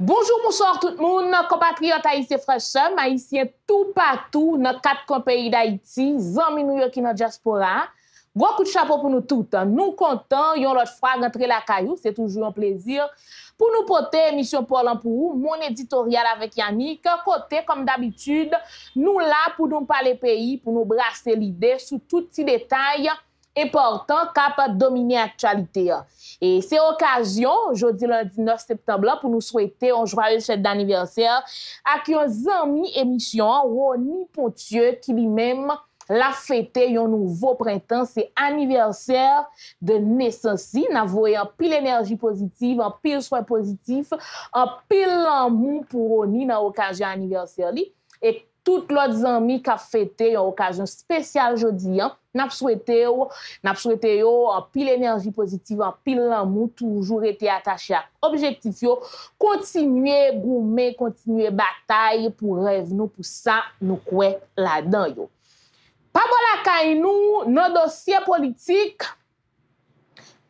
Bonjour, bonsoir tout le monde, compatriotes haïtiens, frères, sœurs, haïtiens tout partout dans quatre pays d'Haïti, amis nous qui dans la diaspora. Gros coup de chapeau pour nous toutes. Nous comptons, yon l'autre fois rentrer la caillou, c'est toujours un plaisir pour nous porter émission Paul en pour mon éditorial avec Yannick, côté comme d'habitude, nous là pour nous parler pays, pour nous brasser l'idée sur tout petit détail important cap dominer actualité. Et c'est l'occasion, jeudi lundi 9 septembre, pour nous souhaiter un joyeux fête d'anniversaire à qui un ami émission Roni Pontieux qui lui-même la fête un nouveau printemps, c'est anniversaire de naissance. Nous voyons en pile énergie positive, en pile soin positif, en pile amour pour Roni dans l'occasion anniversaire. Et toutes les amis qui ont fêté une occasion spéciale aujourd'hui, n'a souhaité en pile énergie positive, en pile l'amour, toujours été attaché à objectif, continuer goumer, continuer bataille pour rêve nous, pour ça nous croyons là-dedans. Pas bon la caille nous, nos dossiers politiques,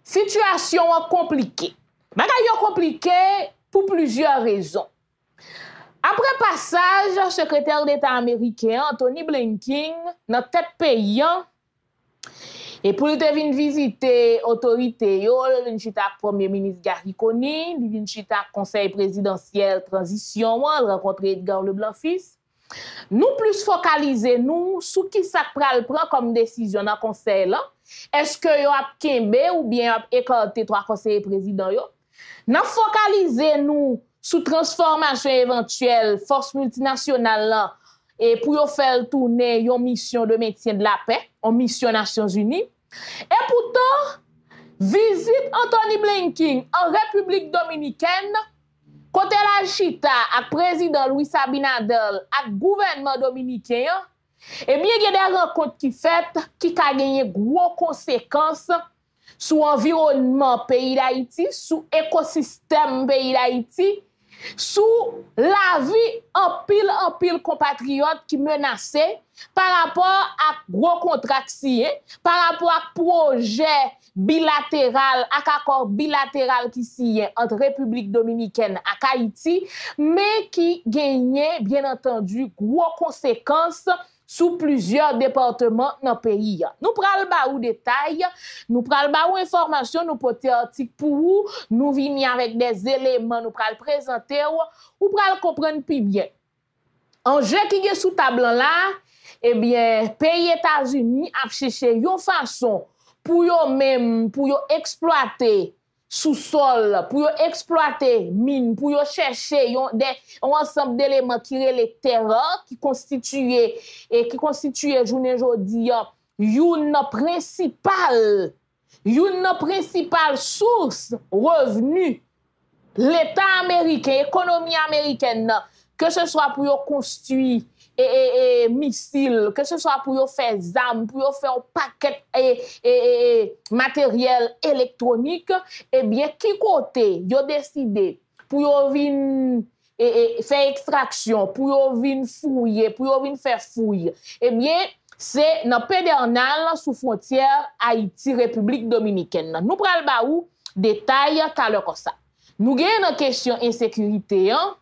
situation compliquée. Bagaille compliquée pour plusieurs raisons. Après passage, secrétaire d'État américain Antony Blinken dans tête paysan et pour lui venir visiter autorité yo, il chita premier ministre Garry Conille, il vient chita conseil présidentiel transition, rencontrer Edgar Leblanc Fils. Nous plus focaliser nous sur qui ça pral prend comme décision dans conseil là. Est-ce que yo a kembe ou bien a écarté trois conseillers présidents yo? Nous focaliser nous sous transformation éventuelle, force multinationale là, et pour faire tourner une mission de maintien de la paix, en mission Nations Unies. Et pourtant, visite Antony Blinken en République Dominicaine, côté la chita avec président Luis Abinader, avec gouvernement dominicain, et bien il y a des rencontres qui faites qui a gagné gros conséquences sur l'environnement pays d'Haïti, sur l'écosystème pays d'Haïti, sous la vie en pile compatriotes qui menacés par rapport à gros contrats signés, par rapport à projet bilatéral, à accord bilatéral qui signent entre République Dominicaine et Haïti, mais qui gagnait bien entendu gros conséquences sous plusieurs départements dans le pays. Nous prenons le détail, nous prenons le information, nous portons article pour vous, nous venons avec des éléments, nous prenons présenter ou prenons comprendre plus bien. En jeu qui est sous table là, eh bien, pays États-Unis a cherché une façon pour eux-mêmes, pour eux exploiter sous-sol, pour exploiter mine, pour chercher un ensemble d'éléments qui relèvent terres, qui constituent journée aujourd'hui une principale source revenu l'État américain, l'économie américaine, que ce soit pour construire et missiles, que ce soit pour faire des armes, pour faire un paquet et matériel électronique, eh bien, qui côté yo décidé pour venir faire extraction, pour venir fouiller, pour faire fouille, eh bien, c'est dans Pédernal, sous frontière Haïti-République Dominicaine. Nous prenons le baou, détail, comme ça. Nous avons une question d'insécurité, hein?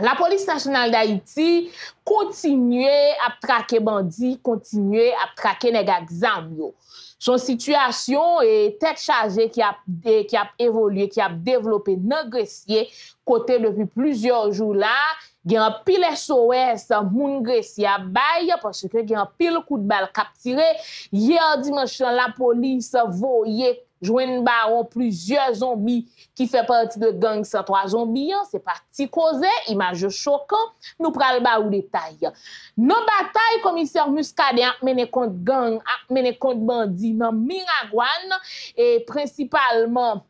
La police nationale d'Haïti continue à traquer bandits, continue à traquer nèg ak zam yo. Son situation est tête chargée qui a évolué, qui a développé nan Gressier côté depuis plusieurs jours là, gen an pile SOS moun Gressier a baye parce que gen an pile coup de balle k'ap tiré. Hier dimanche la police voyait jouen baron plusieurs zombies qui fait partie de gang 103 zombies, c'est parti causé, image choquant, nous pral ba ou détail. Nos batailles commissaire Muscadet a mené contre gang, a mené contre bandits dans Miragouane et principalement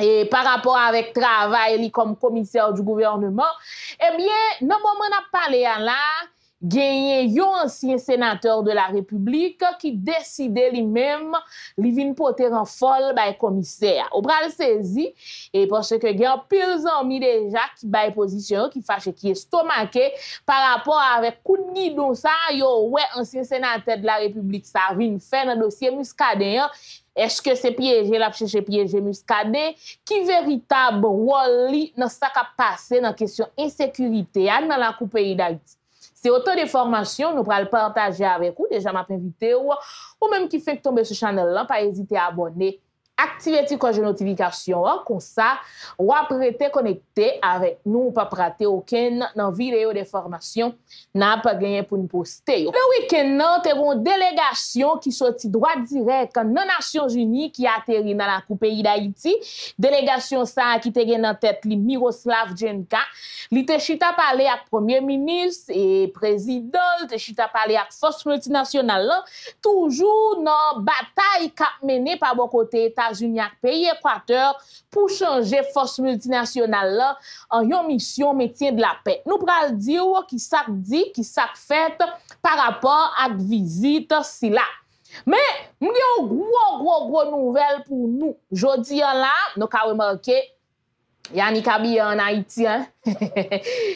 et par rapport avec travail comme commissaire du gouvernement, eh bien, dans moment n'a parlé là, gagné un ancien sénateur de la République qui décidait lui-même, lui vient porter en folle par commissaire. Au bras le saisi et parce que il y a pile amis déjà qui bail position qui fâché qui estomaqué par rapport avec coup de guidon ça yo ouais ancien sénateur de la République ça vient faire dans dossier Muscadet. Est-ce que c'est piégé, la chercher piégé Muscadet? Qui véritable rôle dans ce qui a passé dans la question insécurité dans la coupe pays d'Haïti? C'est autant de formations, nous pourrons le partager avec vous. Déjà, m'a invité ou même qui fait tomber sur ce channel-là, pas hésiter à abonner, activer la cloche de notification, comme ça, ou après te connecter avec nous, ou pas rater aucune vidéo de formation, n'a pas gagné pour nous poster. Le week-end, nous avons une délégation qui sortit droit direct dans les Nations Unies qui atterrit dans la Coupe pays d'Haïti. Délégation ça qui te gen en tête li Miroslav Jenča, li te chita parler avec Premier ministre et président, te chita parler avec force multinationale, toujours dans bataille qui menée par bon côté États-Unis et pays Équateur pour changer force multinationale en yon mission maintien de la paix. Nous pral dire qui ça dit, qui ça fait par rapport à visite si là. Mais nous avons gros nouvelle pour nous. Jodi là, nous avons remarqué Yannick habillé en Haïti. Hein?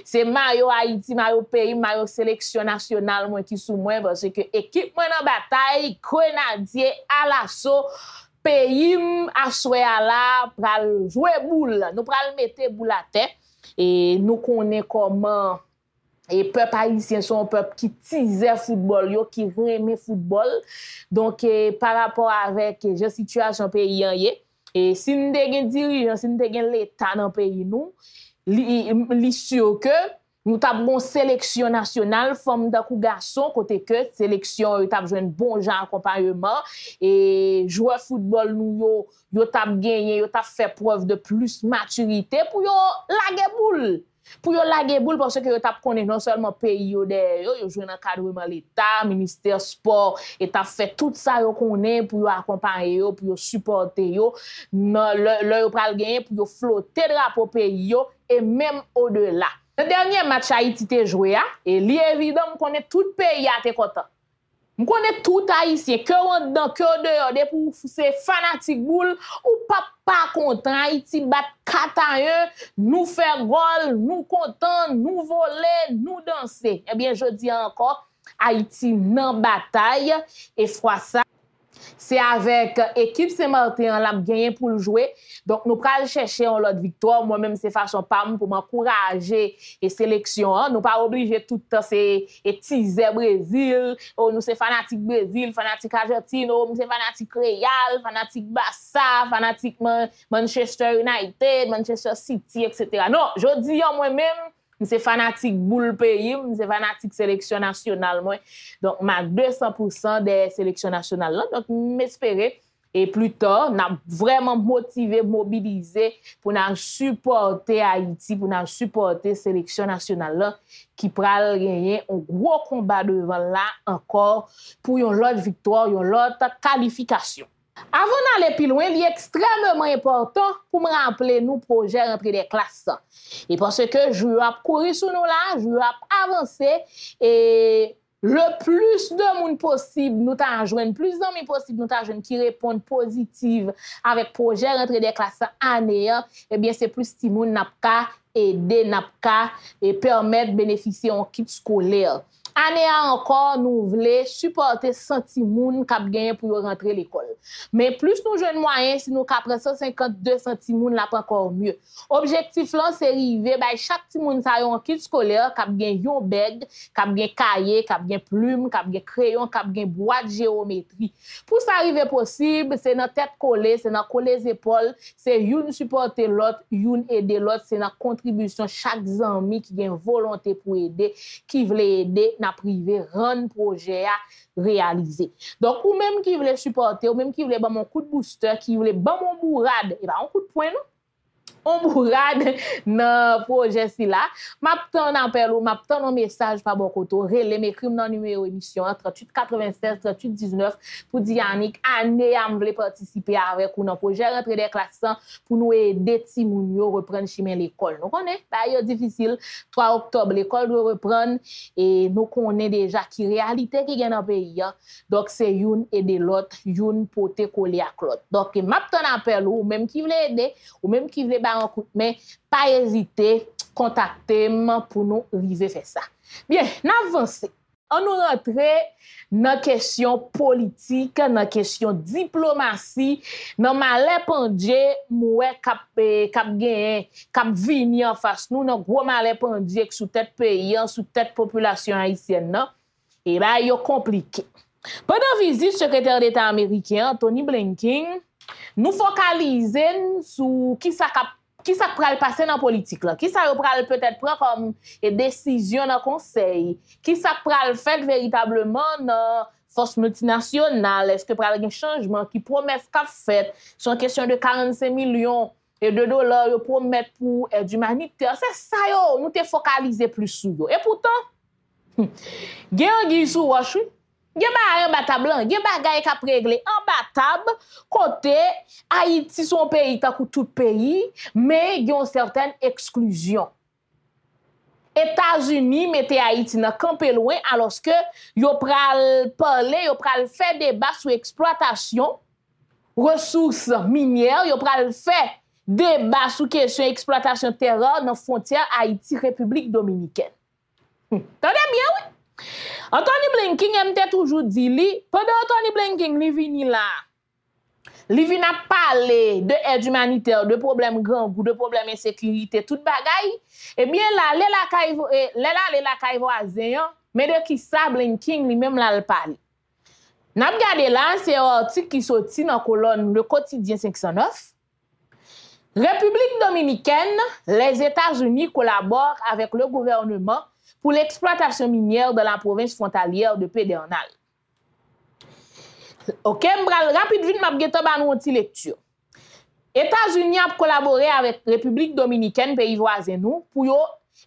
C'est maillot Haïti, maillot pays, maillot sélection nationale moi qui sous moi parce que équipe moi dans bataille grenadier à l'assaut. Pays à souhait à la pral jouer boule, nous pral mettre boule à terre et nous connaissons comment et peuple haïtien sont un peuple qui teaser football yo, qui aime football. Donc par rapport avec la situation pays et si nous avons dirigeant, si nous avons l'état dans pays nous, li sûr que nous avons sélection nationale, forme d'un coup garçon, côté que sélection, nous avons un bon genre accompagnement. Et joueur football, nous avons gagné, nous avons fait preuve de plus maturité pour laguer boule. Pour laguer boule, parce que nous avons connu non seulement le pays, nous avons joué dans le cadre de l'État, le ministère sport, et nous avons fait tout ça pour accompagner, pour supporter, pour flotter le drapeau pays et même au-delà. Le dernier match Haïti te joué et li évident qu'on est tout pays à te content. On connaît tout haïtien que on dans que dehors des pour c'est fanatique boule ou pas contre Haïti bat 4-1 nous faire gol, nous content, nous voler, nous danser. Eh bien je dis encore Haïti nan bataille et fois ça c'est avec équipe Saint-Martin l'a gagné pour le jouer. Donc nous pral chercher en l'autre victoire. Moi même c'est façon pas pour m'encourager et sélection. Nous pas obligé tout le temps c'est teaser Brésil, nous c'est fanatique Brésil, fanatique Argentine, nous c'est fanatique Real, fanatique Barça, fanatique Manchester United, Manchester City etc. Non, je dis moi même c'est fanatique boule pays, c'est fanatique sélection nationale moi. Donc ma 200% des sélections nationales là. Donc m'espérer et plus tard n'a vraiment motivé, mobilisé pour nous supporter Haïti, pour nous supporter sélection nationale là qui pral gagner un gros combat devant là encore pour une autre victoire, une autre qualification. Avant d'aller plus loin, il est extrêmement important pour me rappeler nos projets remplis des classes. Et parce que je vais courir sur nous là, je vais avancer et le plus de monde possible, nous t'en joindre, plus d'amis possible, nous t'en joindre qui répondent positive avec projet rentrer des classes année, eh bien c'est plus ti moun n'a pas aider, n'a pas et permettre bénéficier en kit scolaire. Année encore, nous voulons supporter 100 moun k'ap gagné pour rentrer l'école. Mais plus nous jeunes moyens, si nous kapren 152 moun là pas encore mieux. Objectif là, c'est arriver by chaque ti moun sa yon kit scolaire k'ap gagné yon bèg, k'ap gagné cahier, k'ap gagné plume, k'ap gagné crayon, k'ap gagné boîte géométrie. Pour ça arriver possible, c'est dans tête collée, c'est dans coller les épaules, c'est une supporter l'autre, une aider l'autre, c'est dans contribution chaque ami qui gagne volonté pour aider, qui veut aider privé rendre projet à réaliser. Donc ou même qui voulait supporter ou même qui voulait ban mon coup de booster, qui voulait ban mon bourrade et ben un coup de poing non. on bourrade dans projet si là m'attend un appel ou m'attend un message par bon côté relé m'écrire dans numéro émission 38 96 38 19 pour dire Yannick année à m'vle participer avec ou dans projet rentrer des classants pour nous aider ti moun yo reprendre chemin l'école nous connaît d'ailleurs difficile 3 octobre l'école doit reprendre et nous connaît déjà qui réalité qui gagne dans pays donc c'est une et de l'autre une pote collé à l'autre donc m'attend un appel ou même qui veut aider ou même qui veut ba un coup mais pas hésiter contactez-moi pour nous arriver faire ça. Bien, n'avancez. On nous rentre dans question politique, dans question diplomatie, dans malais pendje mouè cap gagne, cap vini en face nous dans gros malais pendje sous tête pays, sous tête population haïtienne non. Et là, yo compliqué. Pendant visite secrétaire d'État américain Antony Blinken, nous focaliser sur qui ça pral passer dans politique là qui ça pral peut-être prendre comme décision dans conseil qui ça pral faire véritablement dans force multinationale est-ce que pral un changement qui promesse qu'a fait sur question de 45 millions et de dollars yo promettre pour aide humanitaire c'est ça yo nous te focaliser plus sur yo et pourtant gen gi sou roche gen ba en batable gen bagay ka régler en batable côté Haïti son pays tant que tout pays mais gen certaine exclusion États-Unis mettez Haïti dans campé loin alors que yo pral parler yo pral faire débat sur exploitation ressources minières yo pral faire débat sur question exploitation terre dans frontière Haïti République dominicaine Tendez bien oui Antony Blinken aime toujours dit li pendant Antony Blinken li vini là li vini a parler de aide humanitaire de problèmes grand goût de problèmes insécurité toute bagaille et bien là les la caille voisin mais de qui ça Blinken lui même là le parler n'a regardé là c'est article qui sorti dans colonne le quotidien 509 République dominicaine les États-Unis collaborent avec le gouvernement pour l'exploitation minière dans la province frontalière de Pédernal. OK, m'bral rapide vite m'a gete ba nou ti lecture. États-Unis a collaboré avec République dominicaine pays voisin nous pour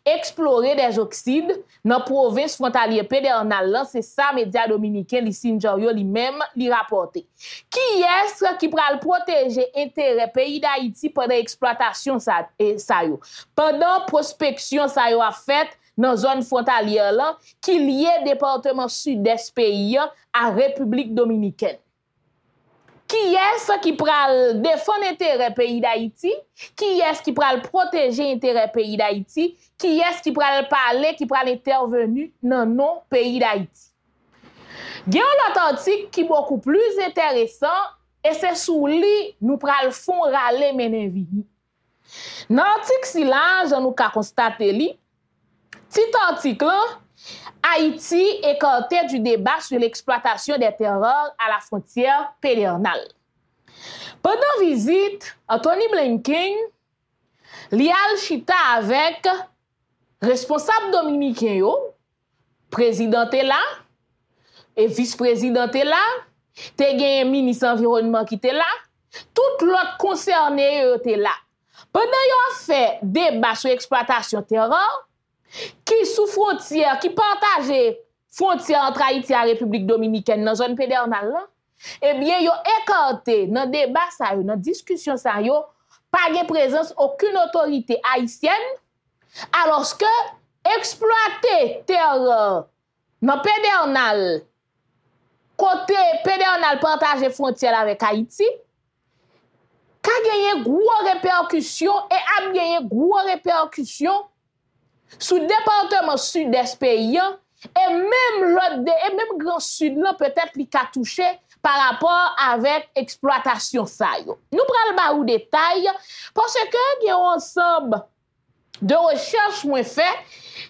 explorer des oxydes dans province frontalière Pédernal, c'est ça média dominicain li Sinjorio li même li rapporté. Qui est-ce qui pral protéger intérêt pays d'Haïti pendant exploitation ça et ça yo. Pendant prospection ça yo a fait dans zone frontalière là qui lié département sud-est pays à République dominicaine. Qui est-ce qui pral défendre intérêt pays d'Haïti? Qui est-ce qui pral protéger intérêt pays d'Haïti? Qui est-ce qui pral parler qui pral intervenir dans non pays d'Haïti? Gen l'Atlantique qui beaucoup plus intéressant et c'est sous lui nous pral font râler menen vini. Dans article si là, j'en nous ka constater li Petit article, Haïti écarté du débat sur l'exploitation des terres à la frontière pédernale. Pendant visite, Antony Blinken li al chita avec responsable dominicain yo, président là et vice-président là, te gen ministre environnement qui était là, tout l'autre concerné yo était là. Pendant yo fait débat sur exploitation terres qui sous frontière, qui partage frontière entre Haïti et la République dominicaine dans zone pédernale là, eh bien yo écarté dans débat ça yo, dans discussion ça yo, pas de présence aucune autorité haïtienne alors que exploiter terre dans pédernale côté pédernale partager frontière avec Haïti ka gagné gros répercussion et a gagné gros répercussion sous département sud-est pays et même grand sud là peut-être li ka touché par rapport avec exploitation ça yo. Nous pral ba ou détail parce que gen ensemble de recherche moins fait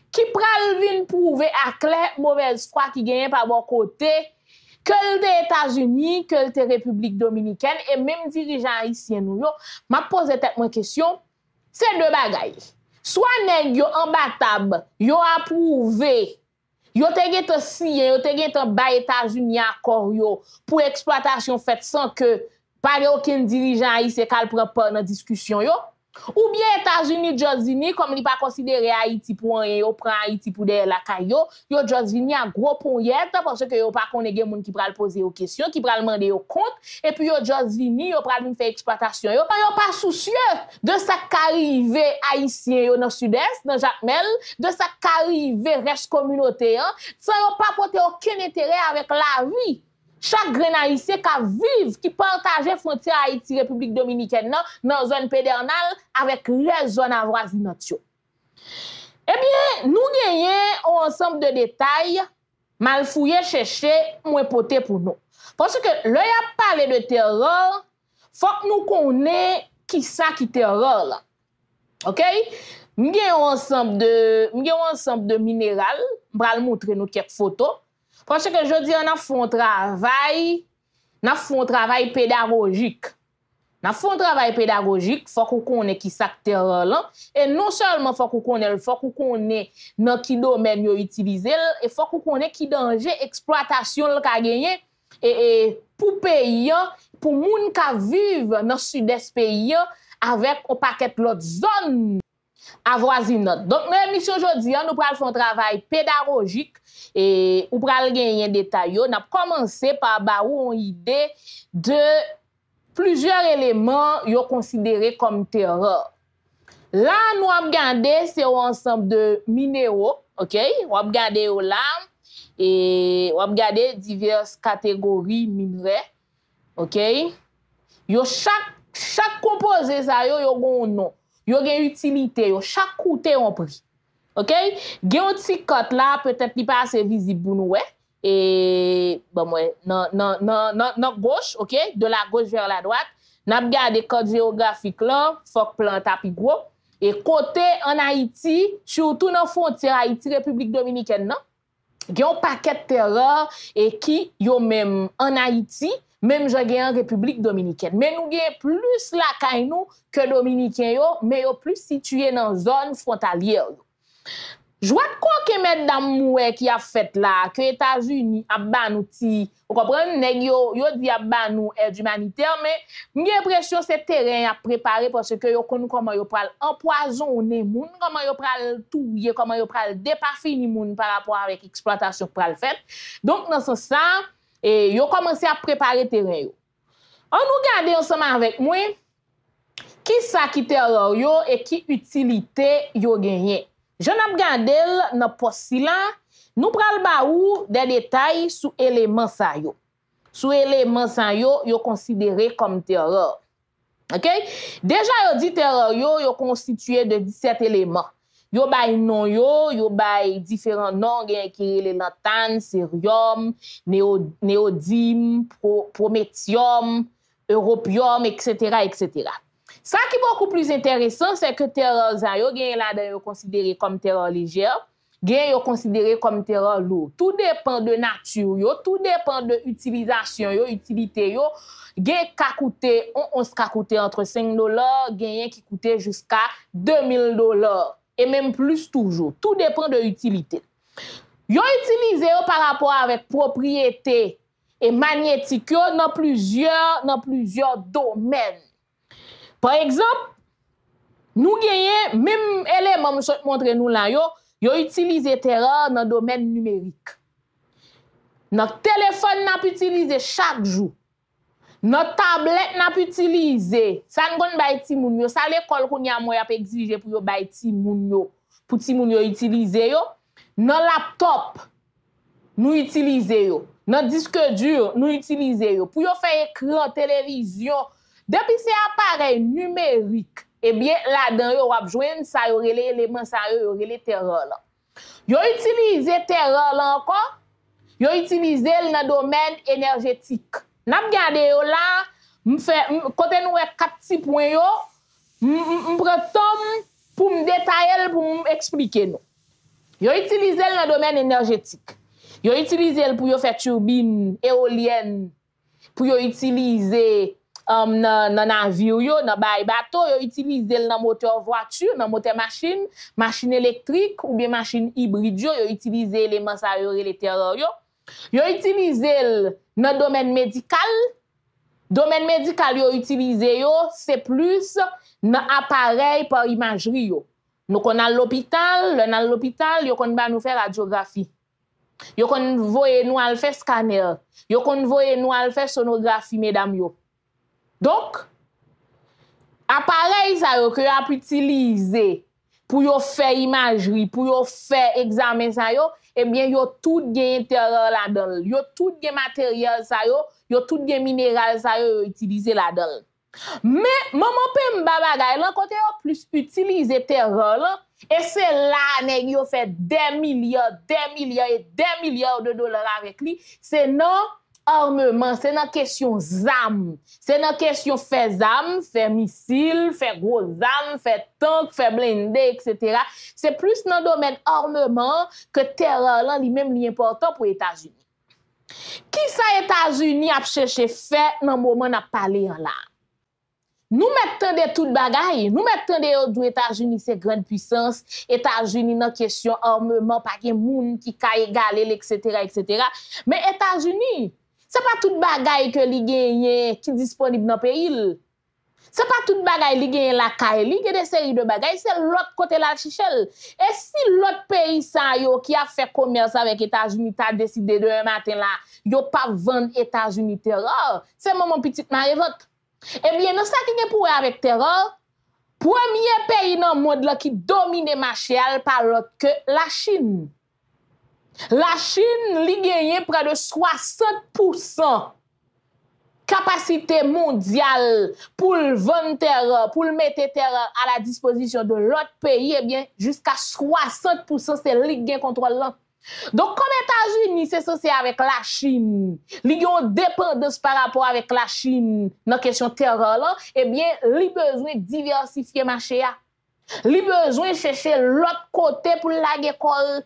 qui pral vinn prouver à clair mauvaise foi qui gagne par bon côté que les États-Unis, que les République dominicaine et même dirigeants haïtiens nous yo m'a posé tête moi question c'est deux bagailles. Soit nèg yo en batab, yo approuvé, yo te gete signé, yo te gete ba États-Unis accord yo pour exploitation faite sans que par aucun dirigeant haïtien kal pran part dans discussion yo. Ou bien États-Unis Jos vini comme li pas considérer Haïti pour rien, yo prend Haïti pour derrière la caillou, yo Jos vini a gros ponniette parce que yo pas connait gen moun ki pral poser aux questions, qui pral demander aux comptes et puis yo Jos vini yo pral faire exploitation. Yo pas soucieux de ça qu'arrivé haïtien yo dans sud-est, dans Jacmel, de ça qu'arrivé reste communauté hein, ça yo pas porter aucun intérêt avec la vie. Chaque grain haïtien qui vivent, qui partage frontière Haïti, République Dominicaine, dans zone pédernale avec les zones avoisinantes. Eh bien, nous gagnons un ensemble de détails, mal fouillés, cherchés, moins potés pour nous. Parce que là, il parlé de terreur, il faut que nous connaissions qui ça qui terreur là. OK? Nous gagnons un ensemble de minéraux, je vais montrer nous quelques photos. Parce que je dis, on a fait un travail pédagogique. On a fait un travail pédagogique, il faut qu'on connaisse qui ça terreur là. Et non seulement il faut qu'on connaisse, il faut qu'on connaisse dans qui domaine ils utilisent, il faut qu'on connaisse qui danger exploitation qu'a gagné et pour pays, pour moun qui vivent dans sud-est pays avec un paquet l'autre zone avoisinante. Donc nous émission aujourd'hui, nous pral faire un travail pédagogique. Et ou pral gagner détail yo, n'a commencé par ba ou une idée de plusieurs éléments yo considérés comme terreur. Là nous a regardé c'est un ensemble de minéraux, OK? On a regardé au là et on a regardé diverses catégories minerais, OK? Yo chaque composé ça yo gon nom, yo gen utilité, yo chaque coûté on prix. OK, gen ti cote là peut-être li pas assez visible pour nous et bon moi non gauche, OK, de la gauche vers la droite, n'a regardé code géographique là, faut plan tapis gros et côté en Haïti, surtout dans frontière Haïti République Dominicaine non, gen un paquet terreur et qui yo même en Haïti, même j'en gen en République Dominicaine. Mais nous gen plus la caille nous que Dominicain yo, mais yo plus situé dans zone frontalière. Je vois que mesdames moué qui a fait là que États-Unis a ban nous ti, vous comprenez nèg yo di a ban nous aide humanitaire mais j'ai l'impression c'est terrain à préparer parce que yo connait comment yo pral empoisonner moun, comment yo pral touyer, comment yo pral dépafini moun par rapport avec exploitation pral fait. Donc dans ce sens ça et yo commencé à préparer terrain yo. On nous garder ensemble avec moi qui ça qui terreur yo et qui utilité yo gagné. Je n'ai regardé dans poste là, nous pral ba ou des détails sur éléments ça yo. Sur éléments ça yo considéré comme terreur. OK? Déjà yo dit terreur yo constitué de 17 éléments. Yo bay non yo bay différents noms gen ki rele lantane, cerium, néodyme, prométhium, europium etc. Ça qui est beaucoup plus intéressant, c'est que terreur zayo gen là considéré comme terreur légère, gen yo considéré comme terreur lourde. Tout dépend de nature yo, tout dépend de utilisation yo, utilité yo. Gen ka coûter on se ka coûter entre $5, gen qui coûtait jusqu'à $2000 et même plus toujours. Tout dépend de utilité. Yo utilisé par rapport avec propriété et magnétique yo dans plusieurs domaines. Par exemple, nous gagnons même élément nous montrer nous là yo utiliser terreur dans domaine numérique. Notre téléphone n'a pu utiliser chaque jour. Notre tablette n'a pu utiliser. Ça n'gon bay ti moun yo, ça l'école qu'on y a moyen pour exiger pour yo bay ti moun yo, pour ti moun yo utiliser yo. Notre laptop nous utiliser yo. Notre disque dur nous utiliser yo pour yo faire écran télévision. Depuis ces appareils numériques, eh bien, là-dedans, yo wap jwenn ça yo relé élément ça yo relé terreur là. Yo utilisé terreur là encore. Yo utilisé dans domaine énergétique. N'a regardé yo là, m fait côté nou quatre petits points yo, m prend temps pour me détailler pour m expliquer nous. Yo utilisé dans domaine énergétique. Yo utilisé pour yo faire turbine éolienne, pour yo utiliser nan avion yo, nan bay bateau, yo utiliser nan moteur voiture, nan moteur machine électrique ou bien machine hybride yo utiliser élément ça yo les terreur yo. Yo utiliser nan domaine médical. Domaine médical yo utiliser yo, c'est plus dans appareil par imagerie. Nous connaissons l'hôpital, nous connaissons faire radiographie. Nous connaissons faire scanner. Nous connaissons faire sonographie, mesdames. Donc, appareil ça que vous utilisé pour faire imagerie, pour faire examen, ça eh bien, yo tout gen intérêt là-dedans. Yo tout gen matériel ça yo tout gen minéral ça yo utilisé là-dedans. Mais maman pèm babagay là côté yo plus utiliser terre là et c'est là nèg yo fait des milliards de dollars avec lui, c'est non armement, c'est dans question zam, c'est dans question faire zam, faire missile, faire gros zam, faire tank, faire blindé, etc. C'est plus dans le domaine armement que terreur là lui-même li important pour États-Unis. Qui ça États-Unis a cherché faire dans le moment n'a parler là? Nous mettons de tout bagaille, nous mettons de d'où États-Unis c'est grande puissance, États-Unis dans question armement pas gen moun qui ka égaler etc. Mais États-Unis c'est pas toute bagaille que li gagne qui disponible dans pays. C'est pas toute bagaille li gagne la caille, li gagne des séries de bagaille, c'est l'autre côté la chichelle. Et si l'autre pays ça yo qui a fait commerce avec États-Unis t'a décidé demain matin là, yo pas vendre États-Unis terreur, c'est maman petite Marie-Vote. Eh bien, nous ça qui est pour avec terreur, premier pays dans le monde qui domine marché par l'autre que la Chine. La Chine li gagne près de 60% capacité mondiale pour le vendre terre, pour le mettre terre à la disposition de l'autre pays, eh bien, jusqu'à 60% c'est li gagne contrôle là. Donc, comme États-Unis c'est associé avec la Chine, li ont dépendance par rapport avec la Chine dans la question terreur là, eh bien, li besoin diversifier marché là. Li besoin chercher l'autre côté pour la l'école.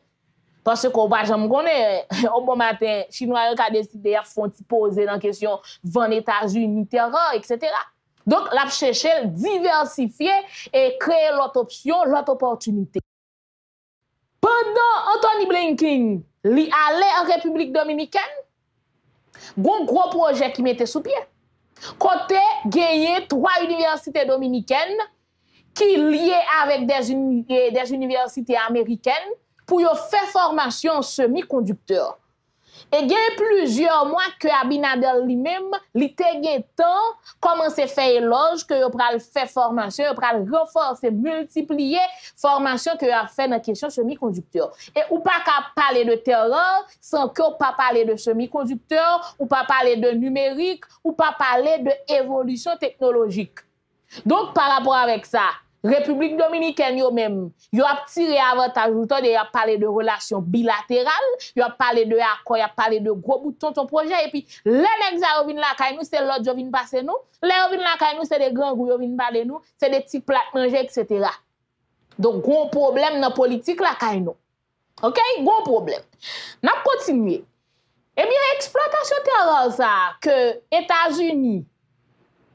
Parce qu'on va jamais connaître au bon matin, Chinois ont décidé de faire poser dans la question vendre États-Unis terreur, etc. Donc, la chercher diversifier et créer l'autre option, l'autre opportunité. Pendant Antony Blinken, li allait en République Dominicaine, gon gros projet qui mettait sous pied. Côté gagné 3 universités dominicaines qui liées avec des universités américaines pour faire formation semi-conducteur. Et il y a plusieurs mois que Abinader lui-même, il a temps, commencé à faire éloge, que il a fait formation, il a renforcé, multiplier formation que a fait dans la question semi-conducteur. Et ou pas parler de terreur sans que ou pas parler de semi-conducteur, ou pas parler de numérique, ou pas parler de évolution technologique. Donc par rapport avec ça, République Dominicaine yo même, yo a tiré avantage ou tande y a parlé de relations bilatérales, yo a parlé de accord, yo a parlé de gros boutons ton projet et puis les nèg ça vinn la kay nous c'est l'autre yo vinn passer nous, les vinn la kay nous c'est des grands goûts yo vinn parler nous, c'est des petits plats manger etc. Donc gros problème dans politique la kay nous. OK, gros problème. N'a continuer. Eh bien exploitation terre ça que États-Unis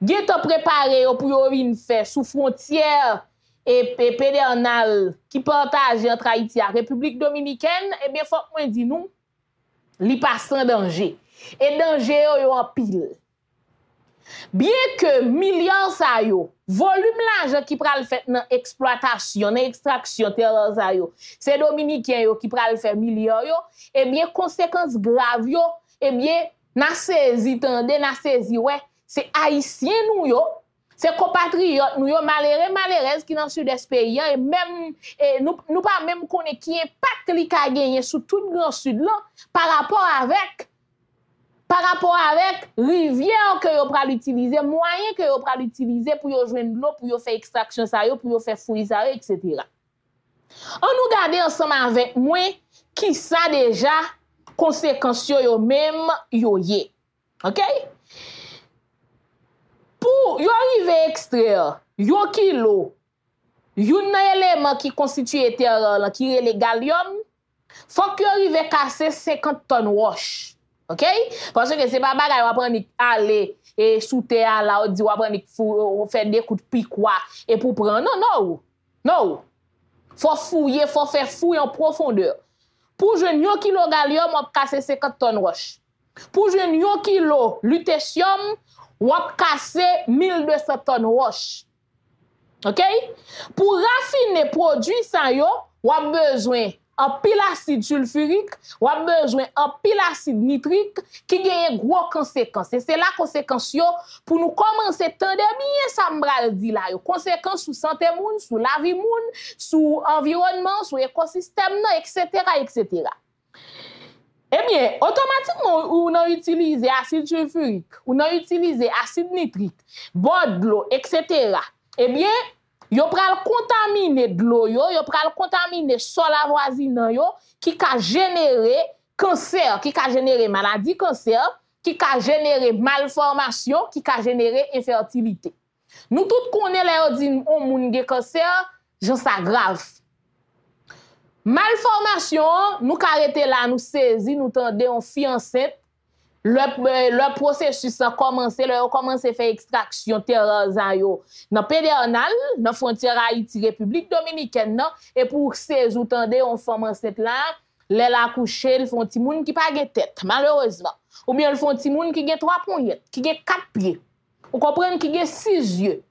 Gye te préparé pour yon faire sous frontière et pédernal qui partage entre Haïti et la République Dominicaine, eh bien, faut que nous disions, li pas sans danger. Et danger yon en pile. Bien que millions sa yo, volume l'argent qui pral fait dans exploitation, dans extraction terre sa yo, c'est Dominicain yo qui pral fait millions yo, eh bien, conséquence grave yo, eh bien, na saisi tende, na saisi ouais. C'est haïtien nous yo, c'est compatriotes nous yo malheureux malheureuse qui dans sud-est pays et même nous pas même connaît qui impact li ka gagner sur tout grand sud là par rapport avec rivière que yo pral utiliser, moyen que yo pral utiliser pour yo joindre l'eau, pour yo faire extraction ça yo, pour yo faire fouille ça etc. On nous garder ensemble avec moi qui ça déjà conséquences yo même yo yé. OK? Pour yon rive extraire, yon kilo, yon élément qui constitue terre, qui est le gallium, faut que yon rive casser 50 tonnes roche. OK? Parce que c'est pas bagay ou apprendre aller et sous terre là, ou dit ou apprendre faire des coups de piquois et pour prendre. Non. Faut fouiller, faut faire fouiller en profondeur. Pour jeune yon kilo gallium, on casser 50 tonnes roche. Pour jeune yon kilo lutécium, ou ap kase 1200 tonnes roche. OK? Pour raffiner produit ça yo, on a besoin en pile acide sulfurique, on a besoin en pile acide nitrique qui gagne gros conséquences. Et c'est la conséquence yo pour nous commencer tendre bien ça m'bral dit là yo. Conséquences sur santé moun, sur la vie moun, sur environnement, sur écosystème nan etc. etc. Eh bien, automatiquement, on a utilisé acide sulfurique, on a utilisé acide nitrique, bord de l'eau, etc. Eh bien, yo pral contaminer de l'eau, yo pral contaminer sol avoisinant yo qui ka générer cancer, qui ka générer maladie cancer, qui ka générer malformation, qui ka générer infertilité. Nous tous connaissons les dit on moun gen cancer, j'en ça grave. Malformation, nous arrêtons là, nous saisissons, nous tendons, on fait enceinte. Le processus a commencé, le commencé faire extraction terre zayo dans Pédernal, dans frontière Haïti République Dominicaine et pour saisir ou tendez on femme enceinte là, les la coucher, le font ti moun qui pas gen tête malheureusement ou bien le font ti moun qui gen 3 poignettes, qui gen 4 pieds. Vous comprenez qui gen 6 yeux.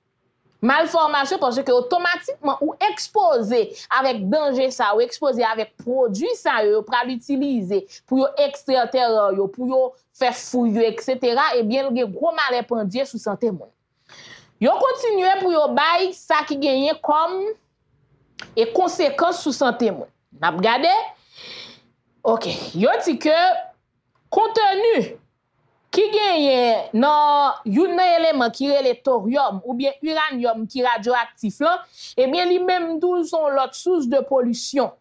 Malformation parce que automatiquement ou exposé avec danger ça ou exposé avec produit ça yo pour l'utiliser pour extraire terre yo pour faire fouille etc. et bien le gros mal pendier sous santé monde yo continuer pour yo bail ça qui gagne comme et conséquence sous santé monde n'a regardé OK yo dit que contenu qui gagne dans un élément qui est le thorium ou bien uranium qui est radioactif là et bien lui même d'où sont l'autre source de pollution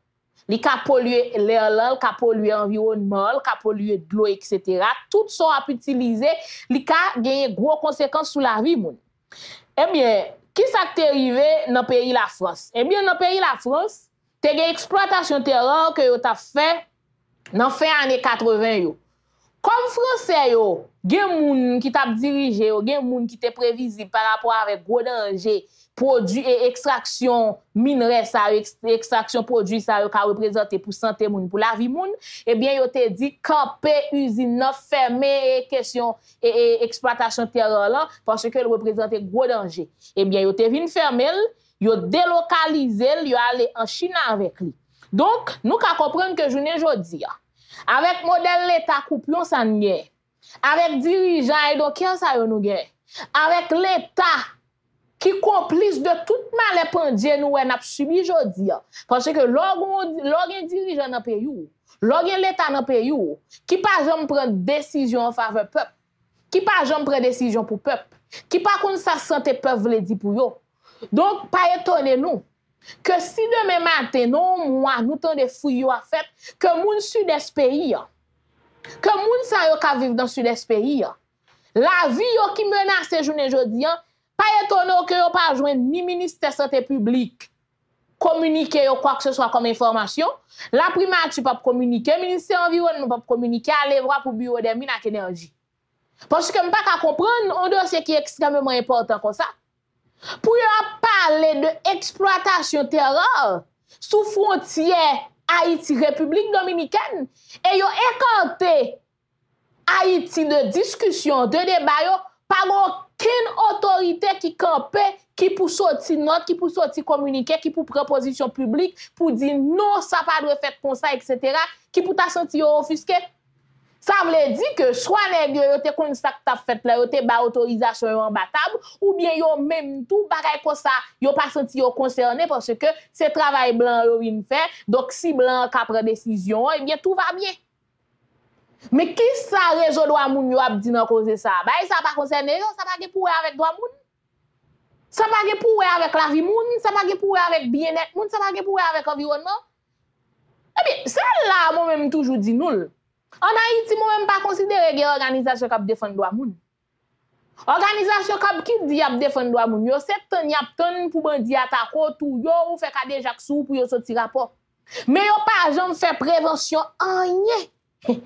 li ka polluer l'air là ka polluer environnement ka polluer de l'eau etc. tout ça a utilisé li ka gagne gros conséquences sur la vie moun et bien qui ça t'est arrivé dans pays la France et bien dans pays la France t'es gagne exploitation terre que yo t'a fait dans fin années 80 yo. Comme français yo, gen moun qui t'a dirigé yo, gen moun qui t'est prévisible par rapport avec gros danger, produit et extraction minerais ça extraction produit ça yo ka représenter pour santé moun, pour la vie moun, eh bien yo t'ai dit camper usine fermée question et exploitation terre là parce que le représenter gros danger. Eh bien yo t'ai vinn fermer, yo délocaliser, yo aller en Chine avec lui. Donc nous ka comprendre que journée jodi a avec modèle l'État couplon ça n'yè. Avec dirigeant et donc ça yo nou gen. Avec l'État qui complice de tout mal pendien nous n'a subi jodi parce que l'organ dirigeant dans pays ou l'organ l'État dans pays ou qui pas jamais prendre décision en faveur peuple, qui pas jamais prendre décision pour peuple, qui pas connait sa santé peuple le dit pour yo. Donc pas étonner nous que si demain matin, non, moi, nous tendons des fouilles à faire, que moun sud-est pays, que moun sa yo ka vivre dans sud-est pays, la vie yo qui menace journée jodi, pas étonnant que yo pas joindre ni ministère santé publique communiquer yo quoi que ce soit comme information, la primature pas communiquer, ministère environnement pas communiquer, aller voir pour bureau des mines et énergie. Parce que m'pa ka comprendre un dossier qui est extrêmement important comme ça. Pour parler de exploitation terre sous frontière Haïti République Dominicaine et yo écarté Haïti de discussion de débat par aucune autorité qui campait qui pour sortir note qui pour sortir communiquer qui pour prendre position publique pour dire non ça pas doit faire comme ça etc. qui pour ta senti offusqué. Ça veut dire que soit nèg yo te konn sa t'a fait là yo te ba autorisation en battable ou bien yo même tout bagay comme ça yo pas senti yo concerné parce que c'est travail blanc yo vinn faire donc si blanc ka prend décision et bien tout va bien. Mais qui ça réseau droit moun yo a dit nan cause ça ba ça pas concerné yo ça pas gen pour avec droit moun. Ça pas gen pour avec la vie moun, ça pas gen pour avec bien-être moun, ça pas gen pour avec environnement. Eh bien celle-là moi même toujours dit nous. En Haïti, moi même pas considérer que organisation qui défend droit moun. Organisation qui dit a défendre droit moun, yo 7 ans y a ton pour bandi attaquer tout yo ou faire cadé Jacques sou pour yo sortir rapport. Mais yo pas jamais fait prévention rien.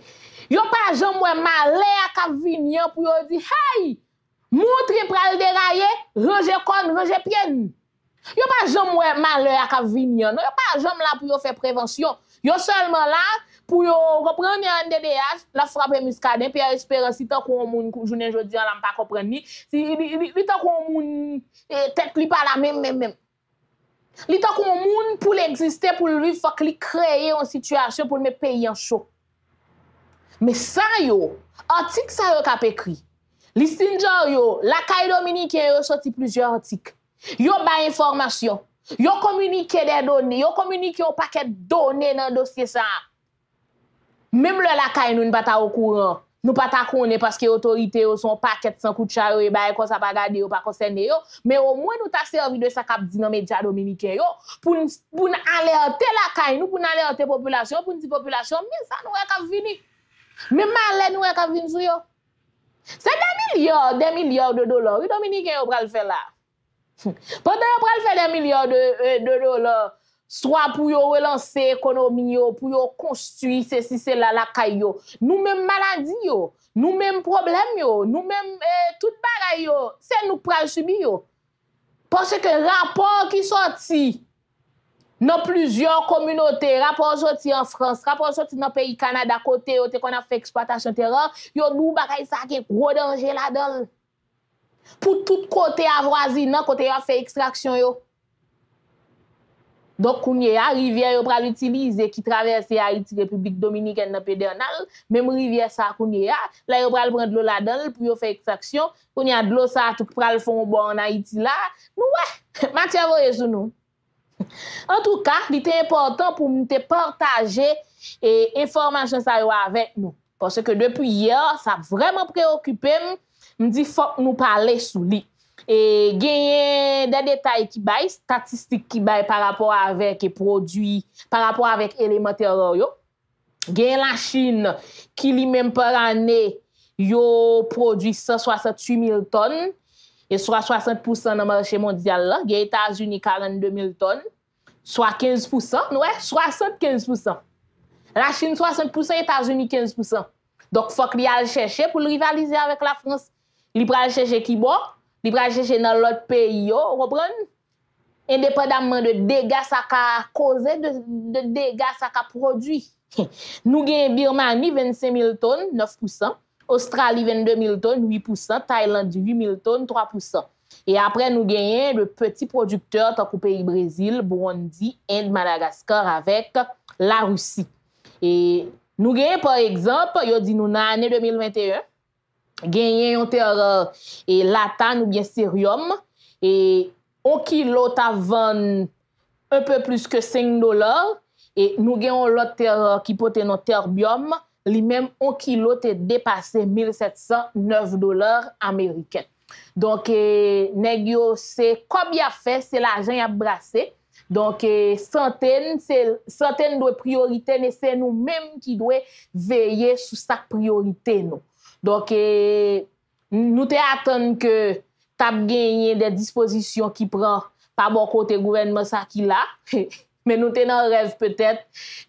Yo pas jamais malheur qui venir pour yo dire hey, montre pral dérailler, ranger con, ranger pied. Yo pas jamais malheur qui venir, non, yo pas jamais là pour yo faire prévention. Yo seulement là pour reprendre NDDH, la frappe Muscadet, puis espérance si tant qu'on moun journée jodi là on pas comprendre ni si tant qu'on moun tête li pas la même li tant qu'on moun pour exister pour lui faut qu'il créer une situation pour me payer en chaud. Mais ça yo article ça yo k'ap écrit li sinjor yo la caille dominicain yo sorti plusieurs articles yo ba information yo communiquer des données yo communiquer un paquet de données dans dossier ça. Même le la caille nous pas ta au courant nous pas ta connait parce que autorités sont paquet sans coup de chariot et bail comme ça pas garder pas concerné yo mais au moins nous t'a servi de ça cap dit dans média dominicain yo pour alerter la caille nous pour alerter population pour dire population mais ça nous est cap venir mais malè nous est cap venir sou yo c'est des milliards de dollars dominicain yo pral faire là pendant yo pral faire des milliards de dollars soit pour relancer l'économie, pour construire ceci, cela, la caille. Nous-mêmes maladies, nous-mêmes problèmes, nous-mêmes tout bagaille, c'est nous pral subir. Parce que rapport qui sorti dans plusieurs communautés, rapport sorti en France, rapport sorti dans le pays Canada, côté qu'on a fait exploitation terrain, nous bagaille ça qui est gros danger là-dedans. Pour tout côté avoisinant, côté a fait extraction. Donc, on y a rivière pour l'utiliser qui traverse Haïti, République Dominicaine, dans Pédernal, même rivière ça qu'on y a, là on va prendre l'eau là-dedans pour faire extraction, on y a de l'eau ça tout pour le fond bon en Haïti là. Nous ouais, matière voyez sous nous. En tout cas, il était important pour nous partager et information ça avec nous parce que depuis hier, ça vraiment préoccupé, me dit faut nous parler sous lui. Et gagner des détails qui baillent, statistiques qui baillent par rapport avec les produits, par rapport avec les éléments terroristes. Gagner la Chine qui lui-même par année produit 168 000 tonnes et soit 60% dans le marché mondial. Gagner les États-Unis 42 000 tonnes, soit 15%, ouais, 75%. La Chine 60%, les États-Unis 15%. Donc il faut qu'il aille chercher pour rivaliser avec la France. Il va chercher qui bon. Li pral chercher dans l'autre pays yo, comprendre indépendamment de dégâts ça ka causé de dégâts ça ka produit. Nous gagne Birmanie 25 000 tonnes 9%, Australie 22 000 tonnes 8%, Thaïlande 8 000 tonnes 3%. Et après nous gagne de petits producteurs tant que pays Brésil, Burundi, Inde, Madagascar avec la Russie. Et nous gagne par exemple, yo dit nous dans l'année 2021 gagner un terre et latane ou bien cerium et au kilo ta vend un peu plus que $5 et nous gagnons l'autre terre qui pote notre terbium lui-même au kilo te dépassé $1,709 américains. Donc nèg yo c'est combien fait c'est l'argent y a brassé. Donc centaines de priorités mais c'est nous-mêmes qui doit veiller sur chaque priorité nous. Donc, nous t'attendons que tu as gagné des dispositions qui prend par bon côté gouvernement ça qui là. Mais nous t'en rêve peut-être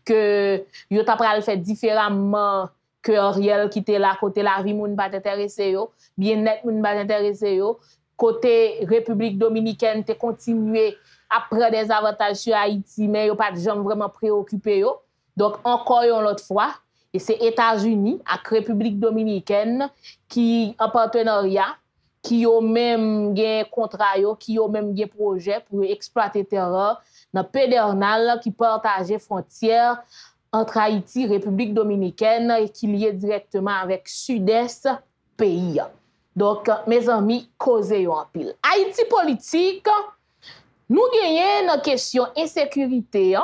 que yo t'a pral fait différemment que Ariel qui était là côté la vie moun pas intéressé yo, bien net moun pas intéressé yo, côté République Dominicaine t'es continué à prendre des avantages sur Haïti mais yo pas jamais vraiment préoccupé yo. Donc encore une autre fois et c'est États-Unis avec République Dominicaine qui en partenariat qui ont même gain contrat qui ont même gain projet pour exploiter terrain dans Pédernal qui partageait frontière entre Haïti République Dominicaine et qui lié directement avec sud-est pays. Donc mes amis causez en pile. Haïti politique nous gagnons une question insécurité hein?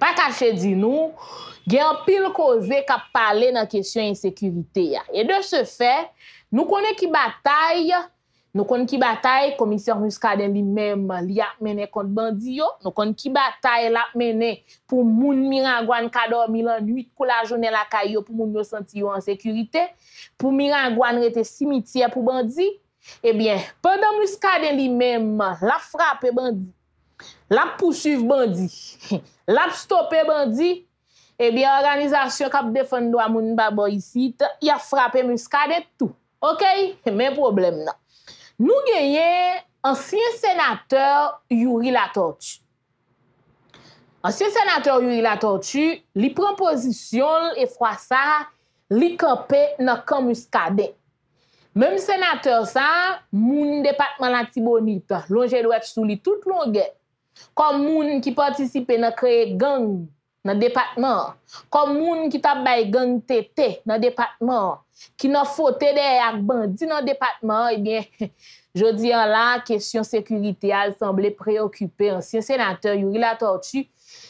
Pas caché dit nous gen pile causé qu'a parler dans question insécurité et de ce fait nous connaît qui bataille commissaire Muscadet lui-même li a mené contre bandi yo nous connaît qui bataille l'a mené pour moun Miragouane ka dormi la nuit kou la journée la caillou pour moun yo senti yo en sécurité pour Miragouane rete cimetière pour bandi et bien pendant Muscadet lui-même la frappe bandi la poursuivre bandi la stopper bandi eh bien organisation qui défend droit moun babo ici il a frappé Muscadet tout OK mais problème là nous gagnons ancien sénateur Youri Latortue Ancien sénateur Youri Latortue, li prend position et fois ça, li campé dans camp Muscadet. Même sénateur ça, moun département l'Antibonite, longe doit sous li toute longue. Comme moun qui participer dans créer gang dans département, comme moun qui t'a bay gang tété dans département, qui n'a fauté derrière bandi dans département, eh bien jodi en la question sécurité a semblé préoccuper ancien sénateur Youri Latortue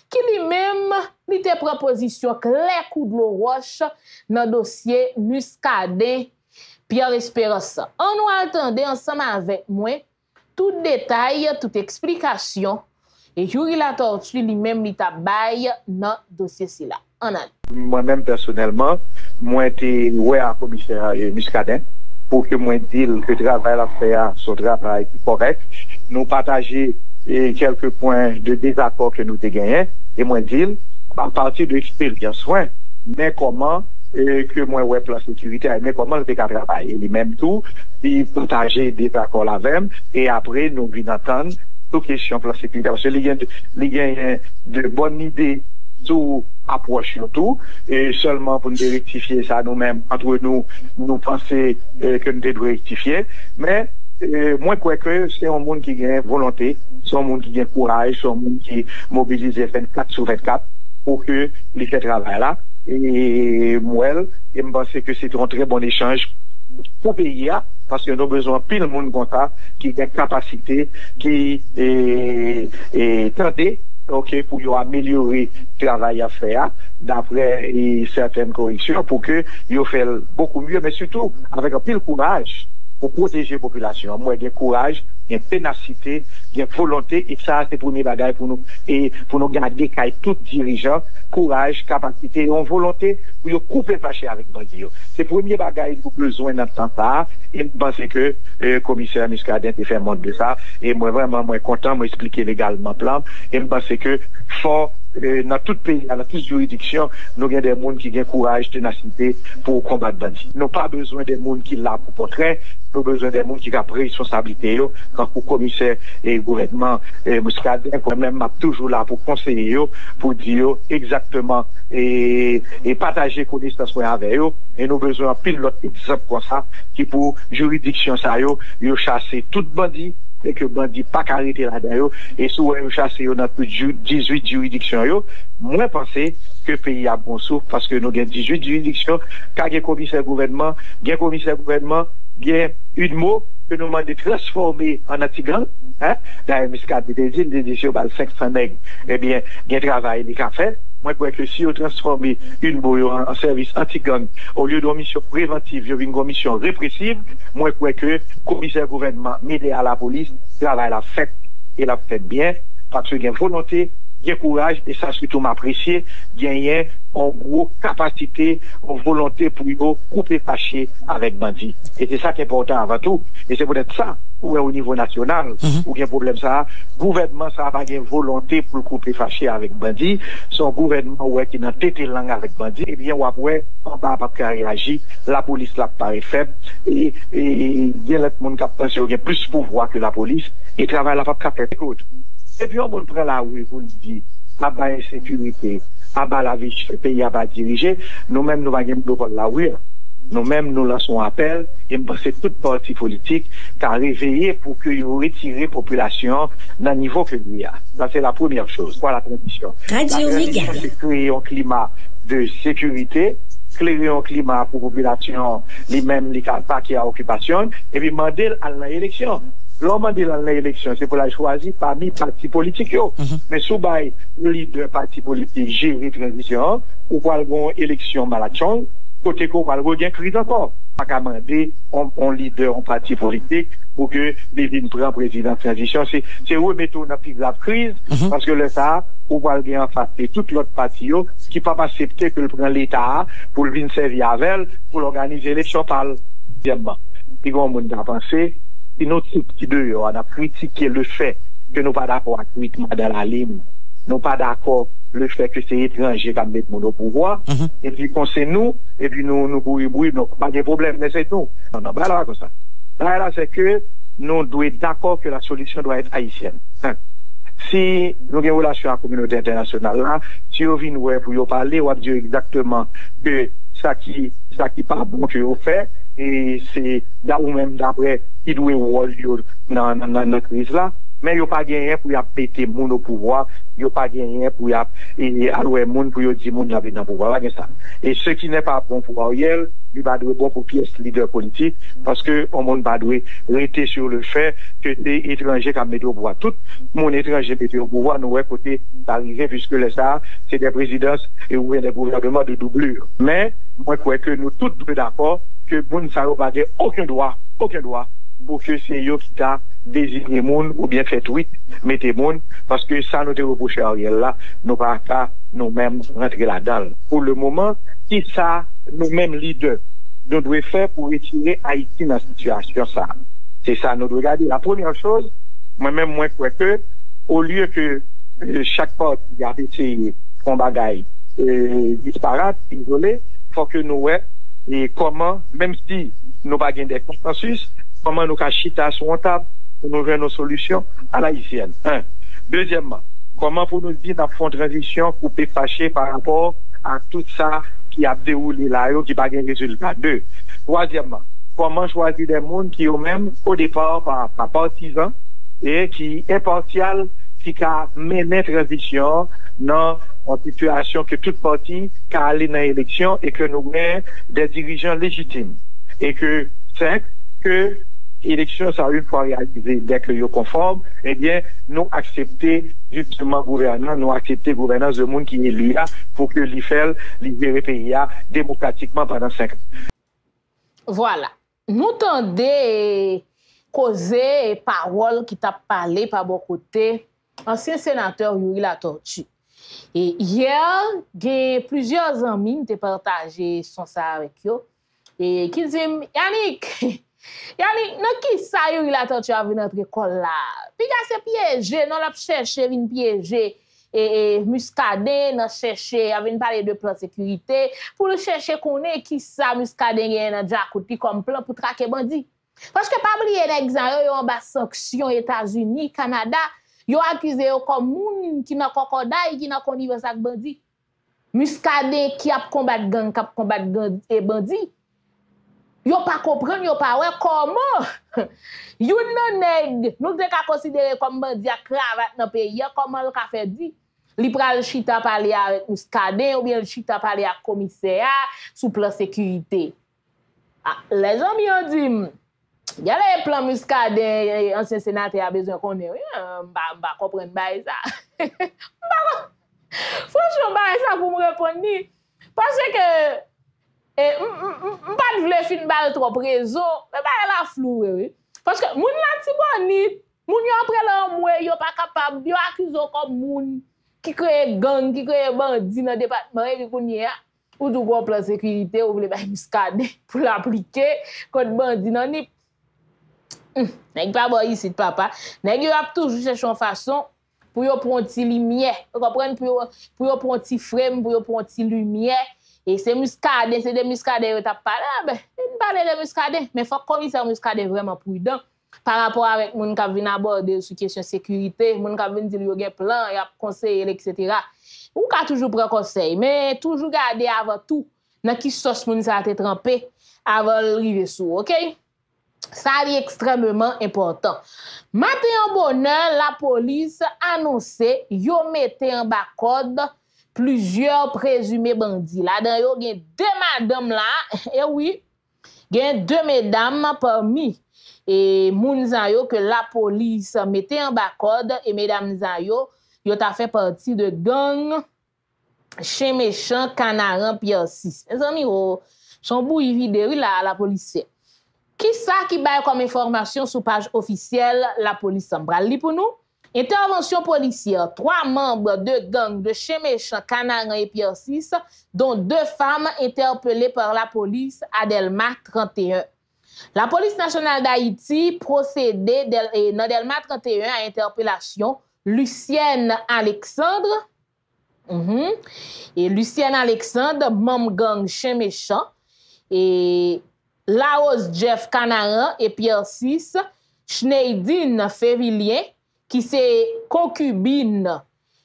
qui lui-même lui te prend position clair coup de roche dans dossier Muscadet Pierre Espérance. On nous attendait ensemble avec moi tout détail, toute explication et Youri Latortue lui-même lui t'a bail dans dossier là. Moi-même personnellement, moi été ouais à commissaire Muscadet pour que moi dise que le travail à faire son travail correct, nous partager et quelques points de désaccord que nous avons et moi dis à partir de l'expérience ouais, mais comment et que moi ouais plan sécurité mais comment le travailler les mêmes tout puis partager des accords avec et après nous venons entendre toute question plan sécurité parce que les gagnent de bonnes idées tout approche surtout et seulement pour nous rectifier ça nous-mêmes entre nous nous penser que nous devons rectifier mais moi, je crois que c'est un monde qui a volonté, c'est un monde qui a courage, c'est un monde qui mobilise 24 sur 24 pour que les fait travail là. Et moi, je pense que c'est un très bon échange pour le pays, parce que nous avons besoin pile de monde comme ça, qui a une capacité, qui est tentée. Ok, pour y améliorer le travail à faire, d'après certaines corrections, pour que y fait beaucoup mieux, mais surtout avec un pile courage. Pour protéger la population. Moi, j'ai courage, j'ai ténacité, j'ai volonté, et ça, c'est le premier bagage pour nous, et pour nous garder, qu'il y ait tout dirigeant, courage, capacité, et volonté, pour nous couper pas cher avec Bandi. C'est le premier bagage pour besoin dans temps ça, et je pense que, le commissaire Muscadet a fait montre de ça, et moi, vraiment, moi, content, moi, expliquer légalement plan, et je pense que, fort, dans tout pays, dans toute juridiction, nous avons des gens qui ont courage, ténacité pour combattre bandit. Nous n'avons pas besoin des gens qui l'ont pour portrait, nous avons besoin des gens qui ont pris responsabilité, quand pour commissaire et gouvernement, Muscadet, quand même, toujours là pour conseiller, pour dire exactement, et partager connaissance avec eux, et nous avons besoin pile l'autre exemple comme ça, qui pour juridiction, ça, ils chasser tout bandit, et que bandit pas arrêté là-dedans et si vous chassez dans plus de 18 juridictions, moi penser que le pays a bon souffle parce que nous avons 18 juridictions, car il y a un commissaire gouvernement, il y a une mot que nous demandons de transformer en anti-gang. D'ailleurs, Muscadet dit sur 500 nègres, eh bien, il y a un travail qui a fait. Moi, je crois que si on transforme une bouille en service anti-gang, au lieu d'une mission préventive, il y a une mission répressive, moi, je crois que le commissaire gouvernement, mêlé à la police, travaille la fête, et la fête bien, parce qu'il y a une volonté, il y a un courage, et ça, surtout m'apprécier, il y a en gros capacité, en volonté pour couper fâché avec bandit. Et c'est ça qui est important avant tout. Et c'est peut-être ça, ou au niveau national, où il y a un problème ça. Gouvernement, ça a une volonté pour couper fâché avec bandit. Son gouvernement, ouais, qui n'a tété langue avec bandit. Eh bien, ouais, en bas, pas qu'à réagir. La police, là, paraît faible. Et, il y a l'autre monde qui a pensé qu'il y a plus de pouvoir que la police. Et travaille là, pas qu'à faire. Et puis, on me prend là, oui, vous le dites. À bas insécurité, à bas la vie, le pays à bas dirigé, nous-mêmes, nous allons la rue, nous-mêmes, nous lançons un appel, et c'est toute partie politique qui a réveillé pour que vous retirez la population d'un niveau que nous a. Ça, c'est la première chose. Voilà la condition. Radio Miguel. C'est créer un climat de sécurité, créer un climat pour la population, les-mêmes, les pas qui a occupation, et puis demander à l'élection. L'homme dit dans l'élection, c'est pour la choisir parmi partis politiques. Mais sous bail leader parti politique gérer transition, ou pour avoir une élection malachon, côté qu'on va avoir bien crise encore. Pas qu'à demander on leader en parti politique pour que les vignes prennent président de transition. C'est remettre dans la plus grave crise, parce que le ça, on va le en face de toute l'autre partie qui pas accepter que le prend l'État pour le venir servir avec pour organiser l'élection par le gouvernement. Puis on a pensé. Si nous, petit deux, on a critiqué le fait que nous pas d'accord avec le dans la ligne, nous pas d'accord le fait que c'est étranger qui a mis au pouvoir, et puis qu'on sait nous, et puis nous courir bruit, donc pas de problème, mais c'est nous. Non, non, bah là, comme ça. Là, c'est que nous devons être d'accord que la solution doit être haïtienne. Si nous avons une relation à la communauté internationale, là, si vous venez pour parler, vous dire exactement que ça qui pas bon que vous faites, et c'est là ou même d'après qui doit rôle dans la crise là, mais il n'y a pas gagné pour y péter moun au pouvoir, il n'y a pas gagné pour y allouer moun pour y dire moun dans le pouvoir, ça. Et ce qui n'est pas bon pour Ariel, il va être bon pour pièce leader politique, parce que on ne va pas rester sur le fait que des étrangers qui mettent au pouvoir. Tout mon étranger mettent au pouvoir, nous, côté d'arriver, puisque les ça, c'est des présidences et ou des gouvernements de doublure. Mais, moi, je crois que nous tous d'accord que moun ça va dire aucun droit, pour que c'est eux qui t'a désigné moun, ou bien fait tweet, mettez moun, parce que ça nous te reproche à Ariel là, nous pas qu'à nous-mêmes rentrer là-dedans. Pour le moment, qui ça, nous-mêmes leaders, nous devons faire pour retirer Haïti dans cette situation ça. C'est ça, nous devons regarder. La première chose, moi-même, moi, je crois que, au lieu que chaque porte garde ses fonds bagailles, disparates, isolées, faut que nous, et comment, même si nous pas gagné des consensus, comment nous cachita sur la table pour nous faire nos solutions à l'haïtienne. Un. Deuxièmement, comment pour nous dire dans le fond de transition pour ne pas fâcher par rapport à tout ça qui a déroulé là, qui n'a pas gagné résultat. Deux. Troisièmement, comment choisir des mondes qui eux-mêmes, au départ, par partisans et qui est partial, qui a mené transition dans une situation que toute partie qui a allé dans l'élection et que nous avons des dirigeants légitimes. Et que, cinq, que élection, ça une fois réalisée, dès que nous conforme, eh bien, nous accepter justement gouvernance, nous accepter gouvernance de monde qui est élu là pour que l'IFEL libère le pays démocratiquement pendant 5 ans. Voilà. Nous tendez causer parole qui t'a parlé par bon côté, ancien sénateur Youri Latortue. Et hier, j'ai plusieurs amis qui ont partagé son ça avec eux et qui disent Yannick, non qui ça Youri Latortue a vu notre école là. Puis c'est piégé, non l'a cherché, vient piéger et Muscadet, non cherché, a vient parler de plan sécurité pour le chercher qu'on est qui ça Muscadet gagne dans Jacobi comme plan pour traquer bandit. Parce que pas oublier l'exemple, ils ont bas sanctions États-Unis, Canada, ils ont accusé comme moun qui n'a pas condamné, qui n'a pas connivence avec bandit. Muscadet qui a combattu gang, qui a combattu gang et bandit. Yo pas comprendre, yo pas ouais comment you non nèg nous te ka considérer comme bandit à cravate dans pays comment le ka fait dit li pral chita parler avec Muscadet ou bien chita parler avec commissaire sous plan sécurité. Les gens m'ont dit il y a les plans Muscadet ancien sénateur a besoin qu'on est pas comprendre bail ça. Franchement bail ça pour me répondre parce que et m'pas vle fin balle trop réseau mais pas la floue oui parce que moun la tiboni moun yo après la moué yo pas capable yo accuse comme moun qui crée gang qui crée bandit dans département et kounye ou dou gros plan sécurité ou vle ba Muscadet pour l'appliquer contre bandit nan ni nèg pas bon ici papa nèg yo a toujours chercher une façon pour yo prendre ti lumière vous comprendre pour yo prendre ti frame pour yo prendre ti lumière. Et c'est des Muscadet, vous avez parlé, ben, vous parlez de Muscadet, mais il faut que le commissaire Muscadet soit vraiment prudent par rapport avec les gens qui viennent aborder sur la question de sécurité, les gens qui viennent dire qu'il y a des plans, il y a des conseils, etc. Vous pouvez toujours prendre conseil, mais toujours garder avant tout dans qui sauce les gens qui sont trempés avant de arriver sous, ok? Ça est extrêmement important. Matin en bonheur, la police a annoncé qu'ils mettaient en bas code plusieurs présumés bandits. Là-dedans, yo gen deux madames là. Et oui, gen deux mesdames parmi et moun zan yo que la police mettait en bas code et mesdames zan yo, yo ta fait partie de gang chez méchant Canaran Pierre 6. Mes amis, son bouilli vidéo là la police fait. Qui ça qui bail comme information sur page officielle la police s'embral li pour nous? Intervention policière, 3 membres de gang de chez méchant Canaran et Pierre 6, dont 2 femmes interpellées par la police à Delma 31. La police nationale d'Haïti procédait dans Delma 31 à interpellation Lucienne Alexandre, et Lucienne Alexandre, membre gang chez méchant, et Laos Jeff Canaran et Pierre 6, Neidine Févilien, qui c'est concubine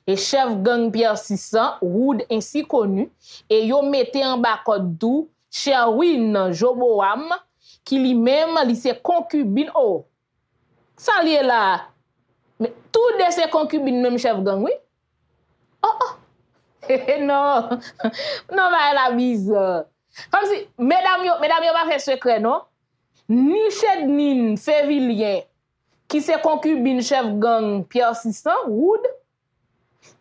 et chef gang Pierre 600, Wood ainsi connu, et yo mettez en bas d'où Sherwin Joboam, qui lui-même, lui c'est concubine, oh, ça lié là, mais tout de ces concubines, même chef gang, oui, oh, oh. Non, non, bah, la bise. Comme si, mesdames, yo pas fait secret, non? Ni Neidine Févilien, qui se concubine chef gang Pierre 600, Wood,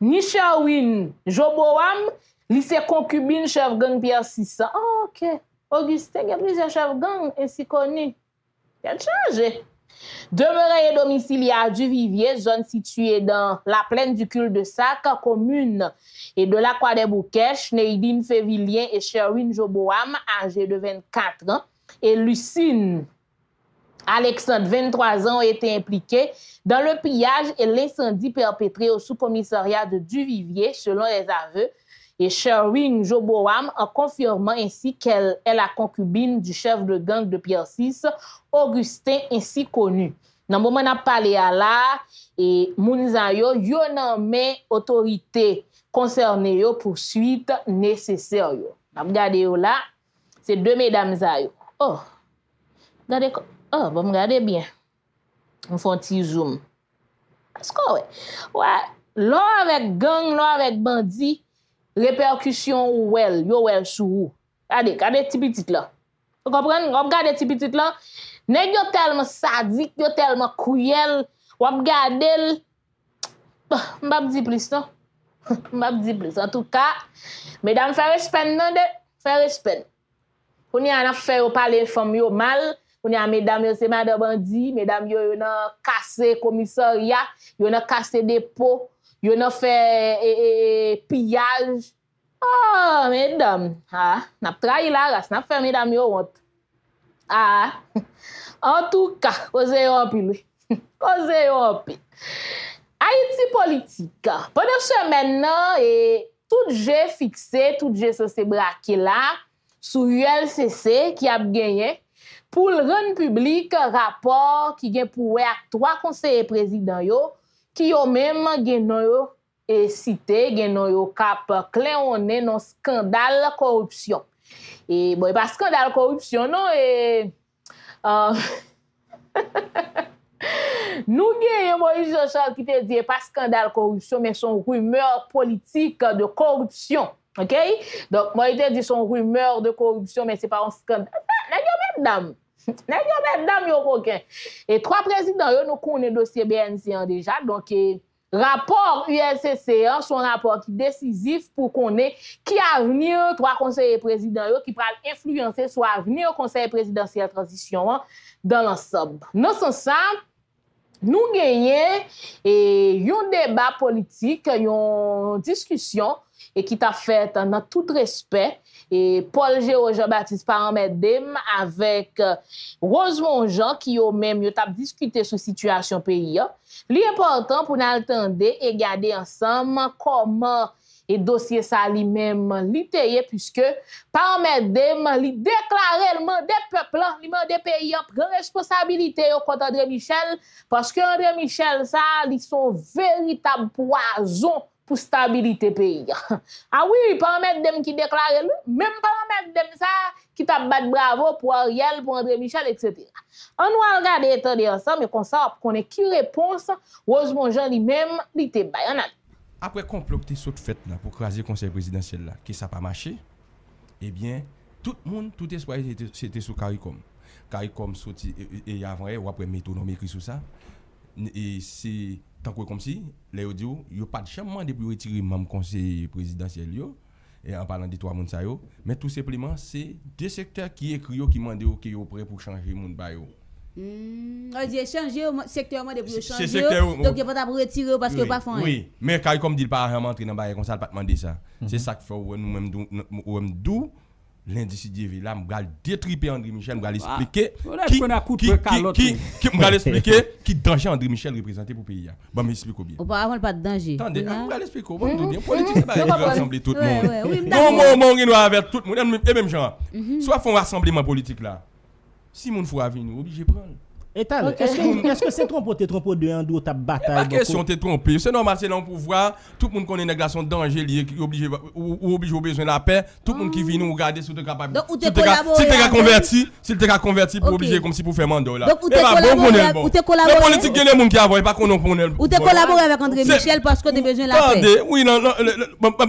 ni Sherwin Joboam, li se concubine chef gang Pierre 600. Ah, ok. Augustin, il y a plusieurs chefs gang ainsi connus. Il a changé. Demeurez domiciliaire du Vivier, zone située dans la plaine du cul de sac, commune et de l'Aqua des Bouquèches, Neidine Févilien et Sherwin Joboam, âgés de 24 ans, et Lucienne Alexandre, 23 ans, ont été impliqués dans le pillage et l'incendie perpétré au sous-commissariat de Duvivier, selon les aveux, et Sherwin Joboam en confirmant ainsi qu'elle est la concubine du chef de gang de Pierre 6, Augustin, ainsi connu. Dans le moment où on a parlé à la, et Mounzayo, yo nommé autorité concernée yo poursuite nécessaire. Regardez là, c'est deux mesdames. Oh, regardez. Oh, bon, regardez bien. On fait un petit zoom. Parce que, ouais, là avec gang, là avec bandit, répercussion ou elle, yo elle sou. Regardez, petit petit là. Vous comprenez? Regardez, petit petit là. Nèg yo tellement sadique, yo tellement cruel, ou regardez, m'bap di plus, non? M'bap di plus. En tout cas, mesdames, faites respect, non? Faites respect. On y a fait au parler femme yo mal. On y a mesdames, yo c'est madame bandi, mesdames, yo nan cassé commissariat, yo nan cassé dépôt, yo nan fait pillage. Oh, mesdames, ah, n'a trahi la race, n'a fait mesdames yo honte. Ah, en tout cas, osez yo pile. Osez yo pile. Haïti politique. Pendant semaine nan et tout j'ai fixé, tout j'ai censé braquer là sous ULCC qui a gagné. Pour le rendre public, rapport qui est pour trois conseillers présidents qui ont même cité, cap clé dans scandale corruption. Et bon, pas scandale corruption, non, et. Nous avons Moïse Jean-Charles qui te dit pas scandale corruption, mais son rumeur politique de corruption. OK? Donc, Moïse dit son rumeur de corruption, mais ce n'est pas un scandale. Mesdames, et trois présidents, nous connaissons le dossier BNC déjà. Donc, rapport ULCC, son rapport décisif pour connaître qui a venu trois conseillers présidents qui peuvent influencer soit avenir au conseil présidentiel transition dans l'ensemble. Dans ce sens, nous gagnons un débat politique, une discussion et qui t'a fait dans tout respect. Et Paul Géo Jean-Baptiste Paramède Dem avec Rosemont Jean qui au même yo t'a discuté sur situation pays. L'important pour nous attendre et garder ensemble comment et dossier ça lui-même l'ité puisque Paramède Dem lui déclarer le mandat peuple, le mandat pays prend responsabilité contre André Michel parce que André Michel ça ils sont véritable poison pour stabilité pays. Ah oui, Paramède Dem qui déclare, même Paramède Dem ça qui t'a battu bravo pour Ariel, pour André Michel, etc. On va regarder et tendre ensemble, mais comme ça, on connaît qui réponse, Rosemont Jean lui-même, il était baïonnat. Après complot qui s'est fait pour craser le conseil présidentiel, là, qui ça pas marché, eh bien, tout le monde, tout espoir, c'était sous CARICOM. CARICOM, et avant, ou après, métonome écrit sur ça. Et c'est. Tant que comme si, les audio, il n'y a pas de changement depuis retirer même conseil présidentiel, et en parlant de trois personnes, mais tout simplement, c'est deux secteurs qui écrivent, qui demandent qu'ils sont prêts pour changer le monde. On dit changer le secteur, donc il n'y a pas de retirer parce que pas fond. Oui, mais quand comme dit, il n'y a pas de rentrer dans le comme ça, il n'y a pas de demander ça. C'est ça que nous-mêmes, d'où l'individu là, je vais détriper André Michel, je vais expliquer qui danger André Michel représenté pour le pays. Je vais expliquer bien. Auparavant, pas de danger. Attendez, je vais expliquer. Politique, c'est pas rassembler tout le monde. Non, on va avec tout le monde. Et même genre, soit font rassemblement politique là, si mon faut venir, obligé de prendre. Est-ce que c'est trompé ou t'es trompé de un dos ta bataille? Pas question t'es trompé. C'est normal, c'est dans le pouvoir. Tout le monde connaît les garçons danger liés qui obligé ou obligé au besoin de la paix. Tout le monde qui vient nous regarder sur le capable. Donc ou t'es collaboré. Si t'es converti pour obliger comme si pour faire mandat là. Donc ou t'es collaboré. Les politiques les monde qui avoue pas qu'on connaît. Ou t'es collaboré avec André Michel parce qu'on a besoin de la paix. Attendez, oui non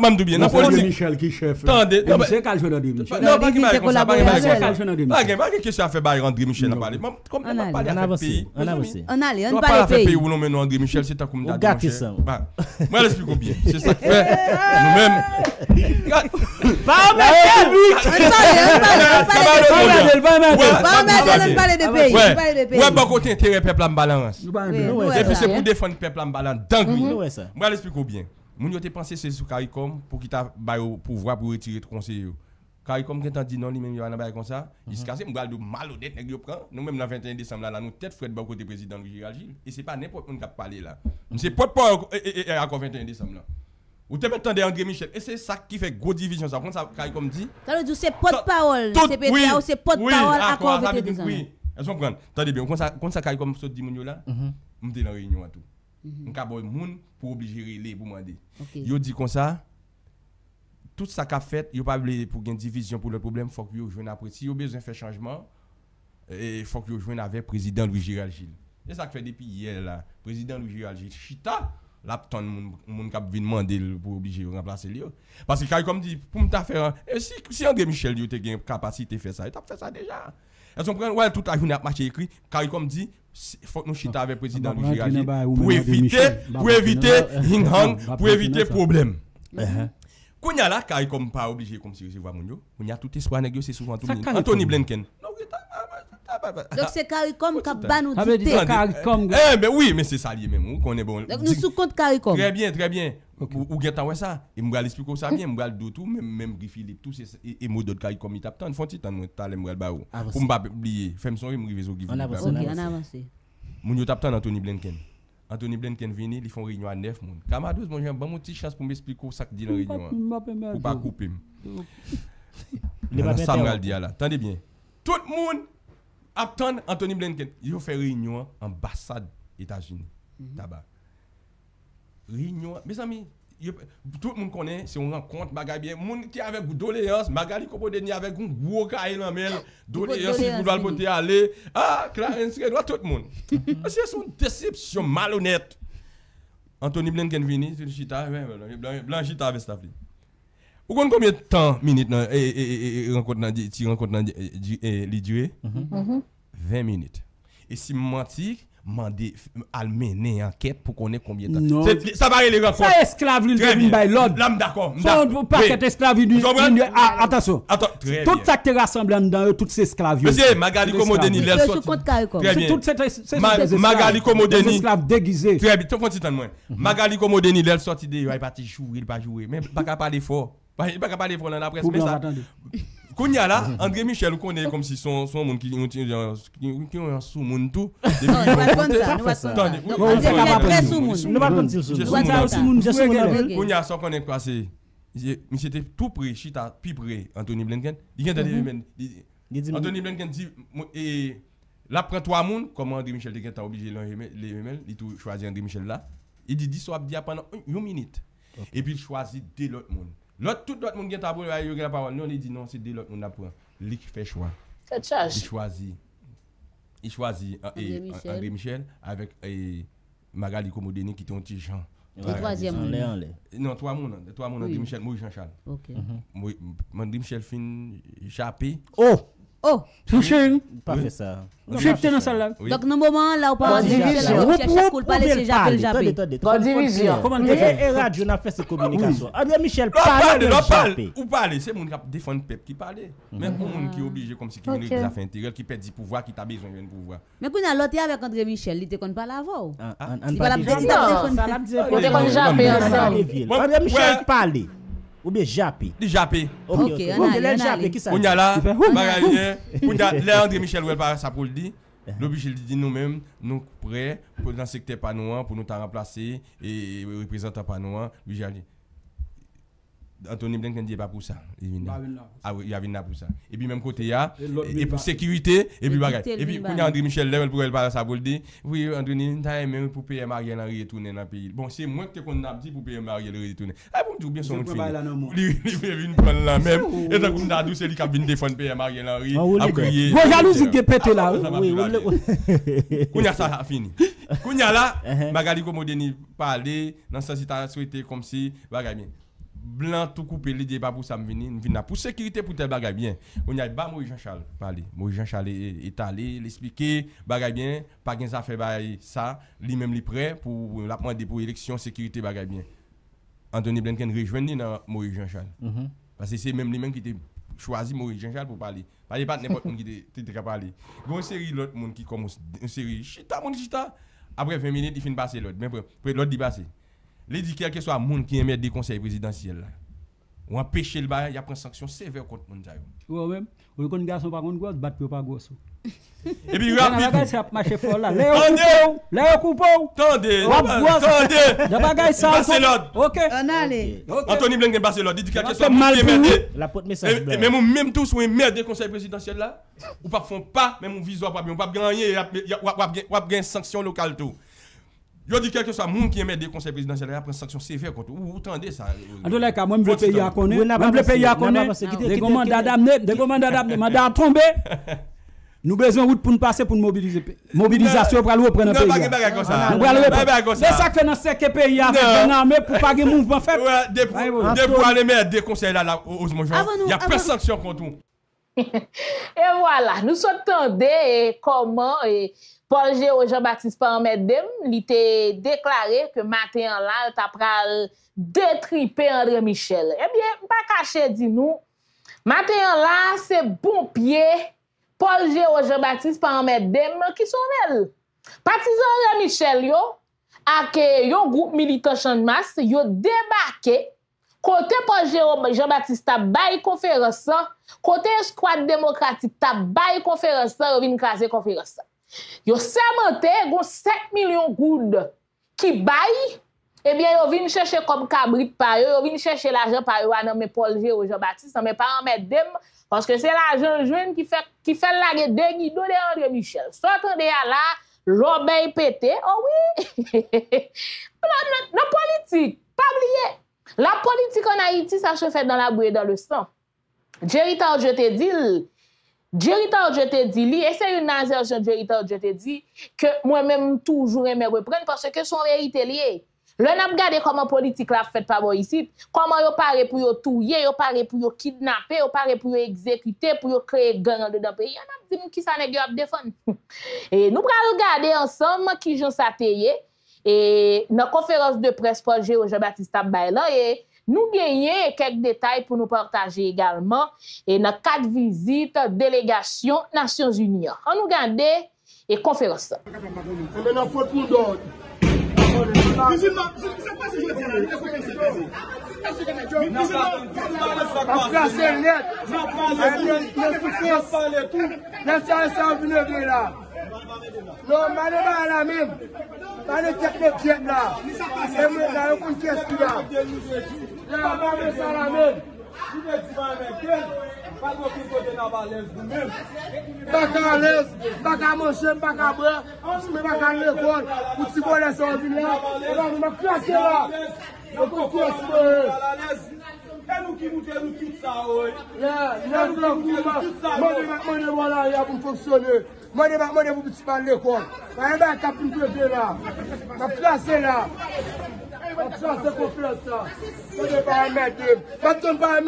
même tout bien. André Michel qui chef. Attendez, c'est quel jeune André Michel? Non, pas qui m'a collaboré. Pas question à faire bail André Michel n'a parlé. On a parlé de pays où l'on mène André Michel, c'est un comme d'hab. Moi, l'explique bien. C'est ça que fait nous-mêmes. On parle de pays. Ouais, bon côté intérêt peuple en balance. Et puis c'est pour défendre peuple en balance. Donc, moi, l'explique bien. Moun yo te pensé c'est sous CARICOM pour qu'il t'a bail au pouvoir pour retirer le conseiller. Comme quand on dit non, lui-même, il a comme ça, il se casse, il a malhonnête, il prend. Nous-mêmes, le 21 décembre, là, nous tête Fred Bako, président de Gérald Gilles. Et ce n'est pas n'importe qui a parlé là. C'est pas pour le 21 décembre là. Ou te mettant des André Michel. Et c'est ça qui fait gros division. Ça prend ça, comme dit. Ça veut dire c'est porte-parole. C'est porte-parole à quoi on était. Oui, elles sont prendre. Attendez bien, quand ça, comme ça, dit Mounio là, on était dans la réunion à tout. On a bon monde pour obliger les pour demander. Yo dit comme ça. Tout ça qu'a fait, il n'y a pas pour une division pour le problème, il faut que vous jouiez après. Si vous avez besoin de faire changement, il faut que vous jouiez avec le président Louis Gérald Gilles. C'est ça que fait depuis hier, le président Louis Gérald Gilles, chita, là, tout le monde qui vient demander pour obliger de remplacer lui. Parce que, comme dit, pour me faire, si André Michel a une capacité de faire ça, il a fait ça déjà. Elles sont prêtes, ouais, toute la journée à marcher écrit, car comme dit, il faut que nous chita avec le président Louis Gérald Gilles pour éviter problème. Quand y a là, car comme pas obligé comme si vous voyez on y a tout espoir négocié souvent tout le monde. Antony Blinken. Donc c'est CARICOM qui va nous dicter. Eh ben oui, mais c'est ça lui même, qu'on est bon. Donc nous sous compte CARICOM. Très bien, très bien. Ou gêtant ouais ça, et m'gal expliquer ça bien, m'gal do tout même Guy Philippe tout c'est et mot d'autre CARICOM il tape tant, font tant moi talent m'gal ba ou. Pour m'pas oublier, fais me son me river sur Guy Philippe. On avance. Mon yo tape tant Antony Blinken. Antony Blinken vini, ils font réunion à 9 moun. Kamadouz, moi j'ai un bon petit chance pour m'expliquer ça que dit la réunion. Pour pas couper. Ça me dit là. Attendez bien. Tout le monde attend Antony Blinken. Ils ont fait réunion à l'ambassade des États-Unis. Tabac. Réunion, mes amis, tout le monde connaît, c'est une rencontre, bagaille bien. Moun qui avec doléance, Magali Komodeni avec un gros cahier dans mail, doléance, si vous voulez aller, Clarence, tout le monde. C'est une déception malhonnête. Antony Blinken vini, c'est le chita, blanc chita avec sa fille. Vous comptez combien de temps, minutes, rencontre dans les durées? 20 minutes. Et si mentique, mandé à mener enquête pour connaître combien de temps. Ça va aller les rencontres. Ça esclave l'une de l'autre. Là, d'accord. Son paquet esclave l'une. Attention. Tout ça qui te rassemble dans eux, toutes ces esclaves. Monsieur Magali Komodeni, les sorties. Très bien. Toutes ces Magali Komodeni. Esclaves déguisés. Très bien. Tout le temps moins. Magali Komodeni, les sorties de eux, pas jouer, il pas jouer. Même pas capable d'effort. Pas capable d'effort dans la presse. Mais ça. Quand là, André Michel, qu'on est comme si son monde qui ont un sous-monde tout. Nous avons dit l'autre, tout l'autre monde qui est à boire, il y a la parole. Non, il dit non, c'est de l'autre monde à prendre. Lui qui fait choix. Cette charge. Il choisit André Michel avec Magali Komodeni qui est un petit Jean. Troisième monde. Non, trois monde, André Michel, Moïse Jean-Charles. Ok. André Michel fin chapé. Oh, touché. Pas fait ça. J'étais dans ça là. Donc, dans le moment là, on parle de division. On parle de division. Comment on fait ça? Et radio, on a fait ces communications. André Michel, parle. Ou parle, c'est mon cap défendre peuple qui parle. Même monde qui est obligé comme si qui voulait des affaires intérieures, qui perd du pouvoir, qui t'a besoin de pouvoir. Mais qu'on a l'autre avec André Michel, il te connaît pas la voix. Il va la présidente. On te connaît jamais ensemble. André Michel parle. Ou bien Japé. Ok, Japé, qui ça? On y a là, on y a là, André Michel, ça pour le dire. L'objet dit nous-mêmes, nous prêts pour dans le secteur panouan, pour nous remplacer et représenter panouan. Antony Blinken dit pas pour ça. Il y a venu pour ça. Et puis même côté là, et pour sécurité, et puis bagage. Et puis quand André Michel level pour elle parler ça pour le dire, oui Antony, t'as même pour payer Marielle Henry retourner dans le pays. Bon, c'est moi que qu'on a dit pour payer Marielle Henry retourner. Ah bon, tout bien son fini. Il vient prendre la même et donc on a dit c'est lui qui vient défendre payer Marielle Henry à crier. Bon, jalousie qui pété là. Oui, on a ça fini. Quand là, Magali Komodeni parler dans sa situation souhaité comme si bagage bien. Blanc tout coupé, l'idée pas pour ça me venir pour sécurité pour tel bagage bien. On y a pas Moïse Jean-Charles parler. Moïse Jean-Charles est allé l'expliquer bagage bien, pas gain ça fait ça, lui même lui prêt pour la demander pour élection sécurité bagage bien. Antony Blinken rejoindre dans Moïse Jean-Charles. Parce que c'est même lui-même qui était choisi Maurice Jean-Charles pour parler. Parler pas n'importe qui était capable parler. Gon série l'autre monde qui commence une série chita. Après 20 minutes il finit passer l'autre. Mais l'autre dit passer. Les dit quel que soit monde qui émet des conseils présidentiels ou empêcher le bail, il y a une sanction sévère contre monde ça. Oui même, on connaît garçon pas contre gros, battre pas gros. Et puis rapide ça marcher fort là. Là coupe. Attendez. La bagaille ça. OK. On allez. Antony Blinken passe l'ordre, dit quel que soit monde qui émet la porte message. Même tous sont émet des conseils présidentiels là ou pas font pas même on visoire pas bien, on pas gagner, on pas gagner sanction locale tout. Je dis quelque chose à monde qui émet des conseils présidentiels, il y a une sanction sévère contre. Vous entendez ça? En tout cas, moi, je veux payer à connaître. Les commandants d'amener, madame tombé. Nous besoin route pour nous passer pour nous mobiliser. Mobilisation pour aller reprendre le pays. C'est ça que dans ce pays, mais pour pas que le mouvement fait. Depuis aller mettre des conseils là, Rosemont Jean, il n'y a pas de sanction contre nous. Et voilà, nous sommes tendés comment. Paul Géo Jean-Baptiste Paramède Dem, il était déclaré que matin là, t'as pral détriper André Michel. Eh bien, pas caché, dis-nous, matin là, c'est bon pied, Paul Géo Jean-Baptiste Paramède Dem qui sont elle. Partisan André Michel, yo, ak yon groupe militant Chanmas, yo débarqué, côté Paul Géo Jean-Baptiste ta bay conférence, côté squad démocratique ta bay conférence, yo vin krasé conférence. Yo sermenté gon 7 millions goud qui bail et bien yo vinn chercher comme cabrit par yo, yo vinn chercher l'argent par yo nan men Paul Géo Jean-Baptiste nan men Paramède Dem parce que c'est l'argent jeune qui fait la deni do de André Michel. So attendez à la l'obey pété. Oh oui. La politique, pas oublier. La politique en Haïti ça se fait dans la boue et dans le sang. Jeritan je te dis Jerry Tard, je te dis, et c'est une insertion, Jerry Tard, je te dis, que moi-même toujours aimé reprendre parce que son vérité liée. Le n'a regardé comment politique la fait par moi ici, comment yo paré pour yo touyer, yo paré pour yo kidnapper, yo paré pour yo exécuter, pour yo créer gang dedans pays. On a dit qui ça nèg yo a défendre. Et nous pral regarder ensemble qui Jean Satayé et dans conférence de presse Paul Géo Jean-Baptiste Baylan et nous gagnons quelques détails pour nous partager également et dans 4 visites délégation Nations Unies. On nous regarde et conférence. Non, madame la même. Madame technique là. Et moi, j'ai aucune question là. Madame ça la même. Tu ne dis pas avec elle. Pas de côté dans la valise vous-même. Pas à l'aise, pas à manger, pas à boire. Je ne pas à l'école. Pour tu connais ça, on là. On va me placer là. On va me et nous qui nous tenons tout ça, oui. Moi, pour fonctionner. Moi, vous petit pas l'école. Là. Nous ne disons pas un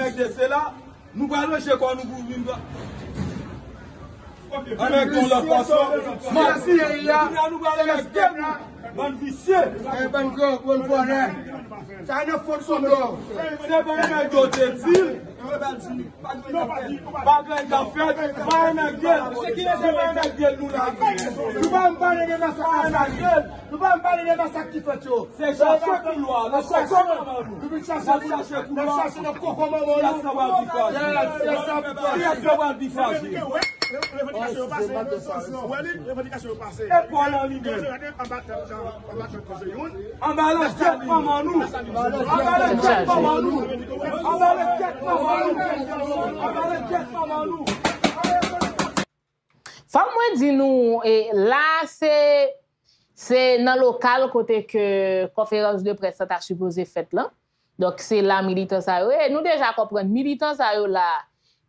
mec de cela. Nous parlons chez quoi nous vivons. Avec ton la passion, merci c'est les revendications passées, et pour aller en ligne, en bas la tête, maman nous, Faut moi dire nous, et là c'est dans le local côté que conférence de presse t'a supposé faite là. Donc c'est là militants ça et nous déjà comprendre militants ça là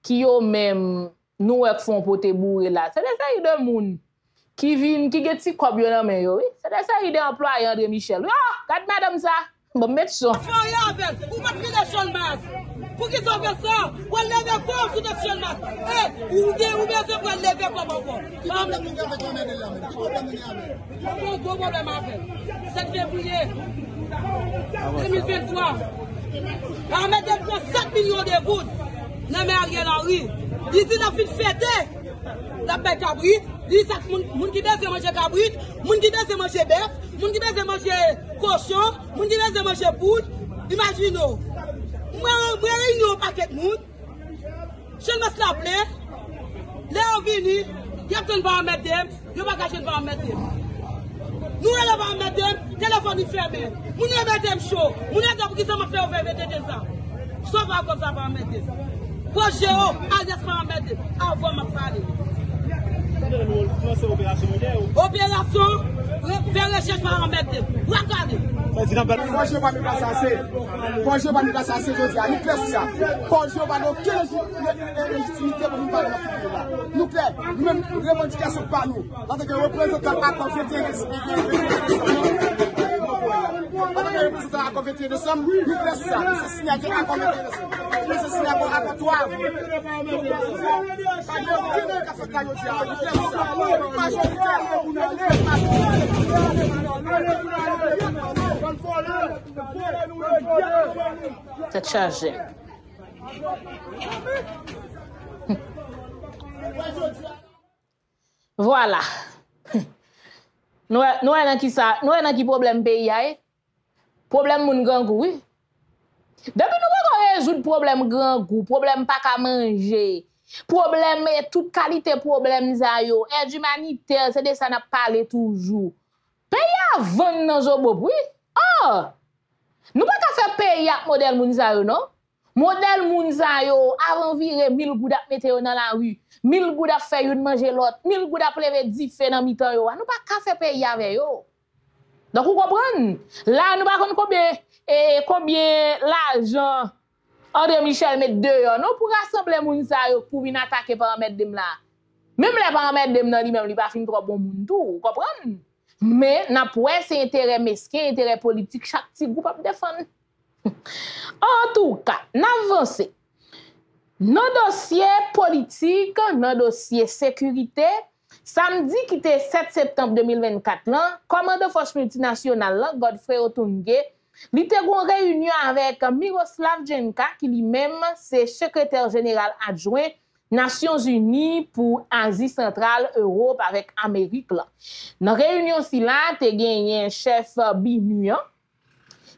qui ont même nous font pour te bourrer là. C'est des séries de monde qui viennent, qui ont des copies dans les mains. C'est des séries d'employés André Michel. Ah, regarde madame ça. Bon, mettre ça. Vous mettez des choses masques. Pour qu'ils ont fait ça, vous levez quoi sous des choses masques. Vous bien, vous levez quoi encore. Vous avez un gros problème à faire. 7 février 2023. On met des points 7 millions de gouttes. Non mais Ariel Henry, il dit la fête fêtée, la paix cabrit, il dit ça, moun qui désire manger cabrit, moun qui désire manger bœuf, moun qui désire manger cochon, moun qui désire manger poule, imaginez-vous. Moi, on réunit un paquet de monde, je me suis appelé, les revenus, il y a quelqu'un va mettre dem, il va cacher va mettre dem. Nous, on va mettre dem, téléphone est fermé, moun est mettre dem chaud, moun est pour qu'ils s'en fassent ouvert, mettez des ans. Sauf à cause ça va mettre dem. Pour Géo, Alexandre Paramède Dem, avant ma parler. Opération, vers la recherche Paramède Dem. Regardez. Paul Géo va nous assasser. Paul Géo va nous assasser, je dis à nous plaît ça. Paul Géo va nous aucune légitimité pour nous parler de ce là. Nous plaît, nous-mêmes, revendication par nous. En tant que représentant à confédération. Nous c'est chargé. Voilà. Nous avons qui ça, nous avons qui problème pays. Problème moun grand goût, oui. Depuis nous pas résoudre problème grand goût, problème pas qu'à manger, problème toute qualité problème ça yo, aide humanitaire, c'est de ça n'a parlé toujours. Pays à vendre dans zobo oui. Oh! Nous pas qu'à faire pays à modèle moun ça yo, non? Modèle moun ça yo, avant virer 1000 gouda mettre yo dans la rue, 1000 gouda faire yo manger l'autre, 1000 gouda lever 10 fait dans mi-temps yo. Nous pas qu'à faire pays avec yo. Donc, vous comprenez? Là, nous ne connaissons pas combien l'argent André Michel met dehors pour rassembler les gens pour venir attaquer les paramètres de là. Même les paramètres de là, ils ne pas finir trop bon monde. Vous comprenez? Mais, nous avons ces intérêts mesquins, intérêts politiques, chaque petit groupe a défendre. En tout cas, nous avançons. Nos dossiers politiques, nos dossiers sécurité, samedi, qui était 7 septembre 2024, le commandant de force multinationale, Godfrey Otunge, il était en réunion avec Miroslav Jenča, qui lui-même, c'est secrétaire général adjoint Nations Unies pour Asie Centrale, Europe avec Amérique. Dans la réunion, il y a un chef binuan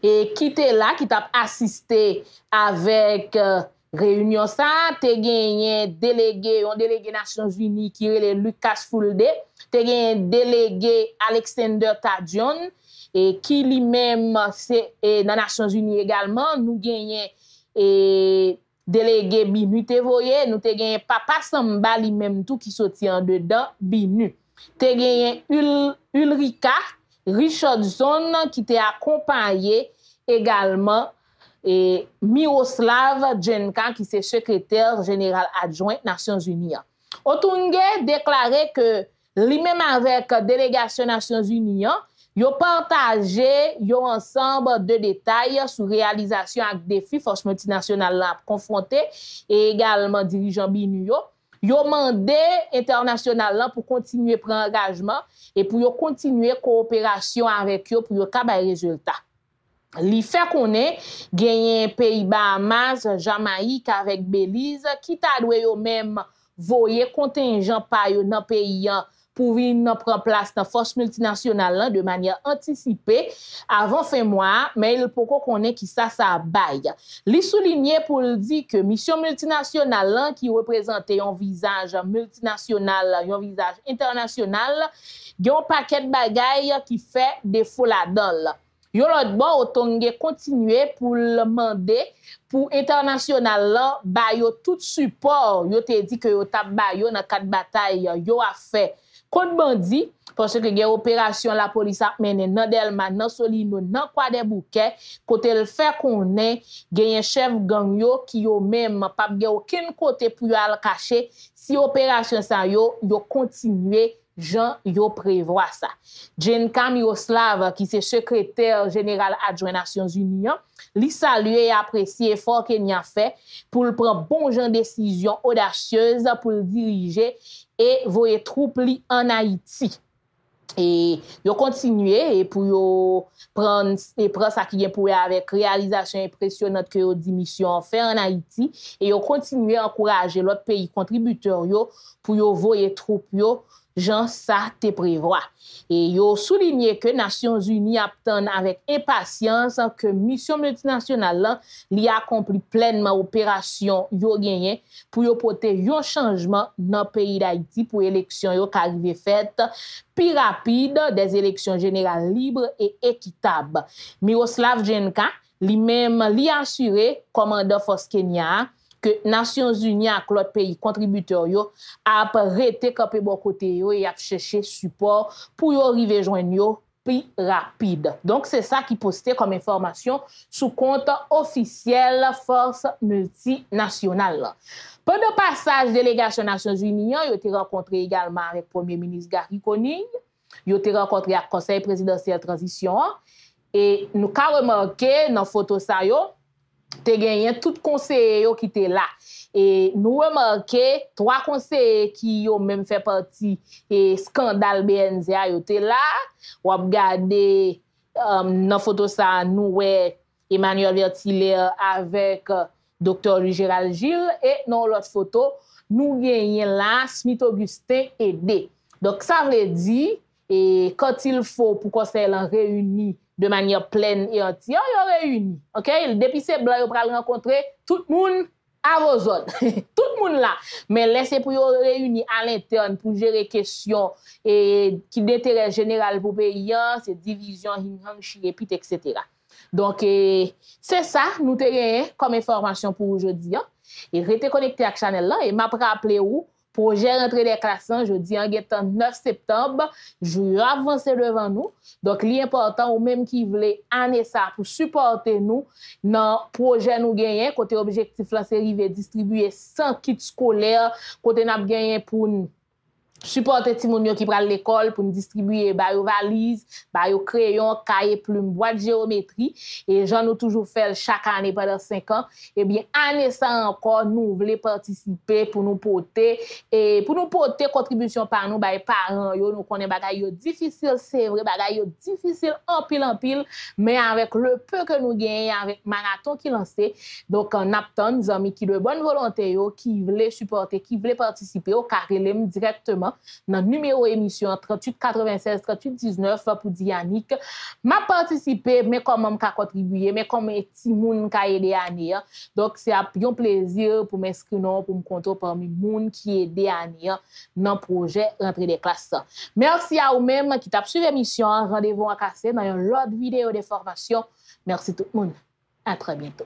et qui était là, qui t'a assisté avec. Réunion ça, tu as gagné un délégué Nations Unies qui est Lucas Foulde, tu as gagné un délégué Alexander Tadjon, et qui lui-même, c'est dans Nations Unies également, nous gagnons un délégué Binu, tu voyez, nous avons gagné Papa Samba lui-même tout qui sortit en dedans, Binu. Tu as gagné Ulrika Richard qui t'a accompagné également. Et Miroslav Jenča, qui est secrétaire général adjoint Nations Unies. Otunge déclarait que lui-même avec délégation Nations Unies, Yo partagé yo ensemble de détails sur réalisation et défi force multinationale la confronté et également dirigeant Binuyo. Yo mandé international là pour continuer prendre engagement et pour yo continuer coopération avec yo pour yo capable résultat. Li fait qu'on est gagné pays Bahamas, Jamaïque avec Belize qui t'a doué yo même voyer contingent pa yo dans pays pour venir prendre place dans force multinationale de manière anticipée avant fin mois, mais il faut qu'on ait qui ça baille. Li souligné pour dire que mission multinationale qui représentait un visage multinational, un visage international, il y a un paquet de bagailles qui fait défaut là-dedans. Yo l'autre bon Otunge continuer pour le demander pour international là ba yo tout support yo te dit que yo t'a ba yo dans quatre batailles yo a fait contre bandit parce que gen opération la police a mené dans Delma dans Solino dans Croix des Bouquets côté le fait qu'on est gagne chef gang yo qui yo même pas gen aucun côté pour yo al cacher si opération ça yo continuer Jean yo prévoit ça. Jenča Miroslav, qui est secrétaire général adjoint Nations Unies, li salue et apprécie l'effort qu'il a fait pour prendre bon genre décision audacieuse pour diriger et voyer troupes en Haïti. Et yo continuer et pour yo prendre ça qui est pour avec réalisation impressionnante que yo mission fait en Haïti et yo continuer à encourager l'autre pays contributeur yo pour yo voyer troupes yo Jean ça te prévoit. Et yo souligné que Nations Unies attendent avec impatience que mission multinationale li accompli pleinement opération yo gagné pour yo porter un changement dans pays d'Haïti pour élection yo qu'arriver faite plus rapide des élections générales libres et équitables. Miroslav Jenča lui-même li assuré commandant force Kenya que Nations Unies à l'autre pays contributeur yo a arrêté camper bon côté yo et a cherché support pour yo arriver joindre yo plus rapide. Donc c'est ça qui posté comme information sous compte officiel force multinationale. Pendant passage délégation Nations Unies, yo été rencontré également avec Premier ministre Garry Conille, yo été rencontré avec Conseil présidentiel transition et nous ka remarqué dans photo ça yo te gagné tout conseiller qui était là et nous remarqué trois conseillers qui ont même fait partie et scandale BNZA yo était là ou regarder dans photo ça nous Emmanuel Verteuil avec docteur Gérald Gilles et dans l'autre photo nous gagné là Smith Augustin aidé. Donc ça veut dire et quand il faut pour conseil en réuni de manière pleine et entière, ils réunis. OK, depuis ces blancs, ils vont rencontrer tout le monde à vos zones. Tout le monde là, mais laissez pour vous réunir à l'interne pour gérer questions et qui d'intérêt général pour pays, c'est division, etc. Donc c'est ça nous avons comme information pour aujourd'hui et restez connectés à la chaîne là et m'a rappelé où projet rentrée des classes jeudi en 9 septembre, jour avancé devant nous. Donc l'important ou même qui voulait année ça pour supporter nous dans projet nous gagner côté objectif là c'est arriver distribuer 100 kits scolaires côté n'a gagner pour supporter Timonio qui prend l'école pour nous distribuer ba yo valise, ba yo crayon, cahier, plume, boîte géométrie et j'en nous toujours fait chaque année pendant 5 ans et bien année ça encore nous voulons participer pour nous porter et pour nous porter contribution par nous ba parents yo nous connaît bagaille yo difficile c'est vrai bagaille yo difficile en pile mais avec le peu que nous gagnons avec marathon qui lancé donc en attendant nos amis qui de bonne volonté yo qui voulaient supporter qui voulaient participer au carrelem directement dans le numéro émission 38 96 38 19 pour Yannick m'a participé mais comment m'a contribué mais comment petit monde m'a aidé année donc c'est un plaisir pour m'inscrire pour me compter parmi monde qui aidé année dans projet rentrée des classes. Merci à vous même qui t'a suivi émission rendez-vous à casser dans une autre vidéo de formation. Merci tout le monde à très bientôt.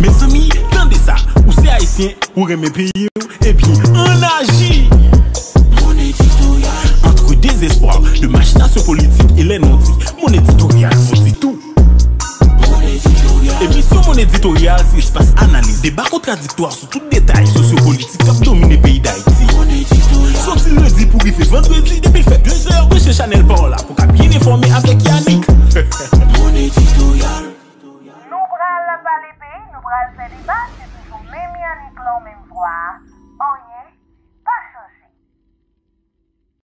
Mes amis, tendez ça, ou c'est haïtien, ou remet pays, et puis on agit. Mon éditorial, entre désespoir, de machination politique et les non-dits, mon éditorial vous dit tout. Mon éditorial, et puis sur mon éditorial, c'est espace analyse, débat contradictoire sur tout détail sociopolitique qui a dominé le pays d'Haïti. Mon éditorial, sauf s'il le dit pour depuis fait vendredi, depuis fait 2 heures, monsieur Chanel Paul là, pour qu'à bien informer avec Yannick. Mon éditorial. Nous prenons la balle épée, nous prenons le débat, c'est toujours même Yannick là, même voix. Oh yeah.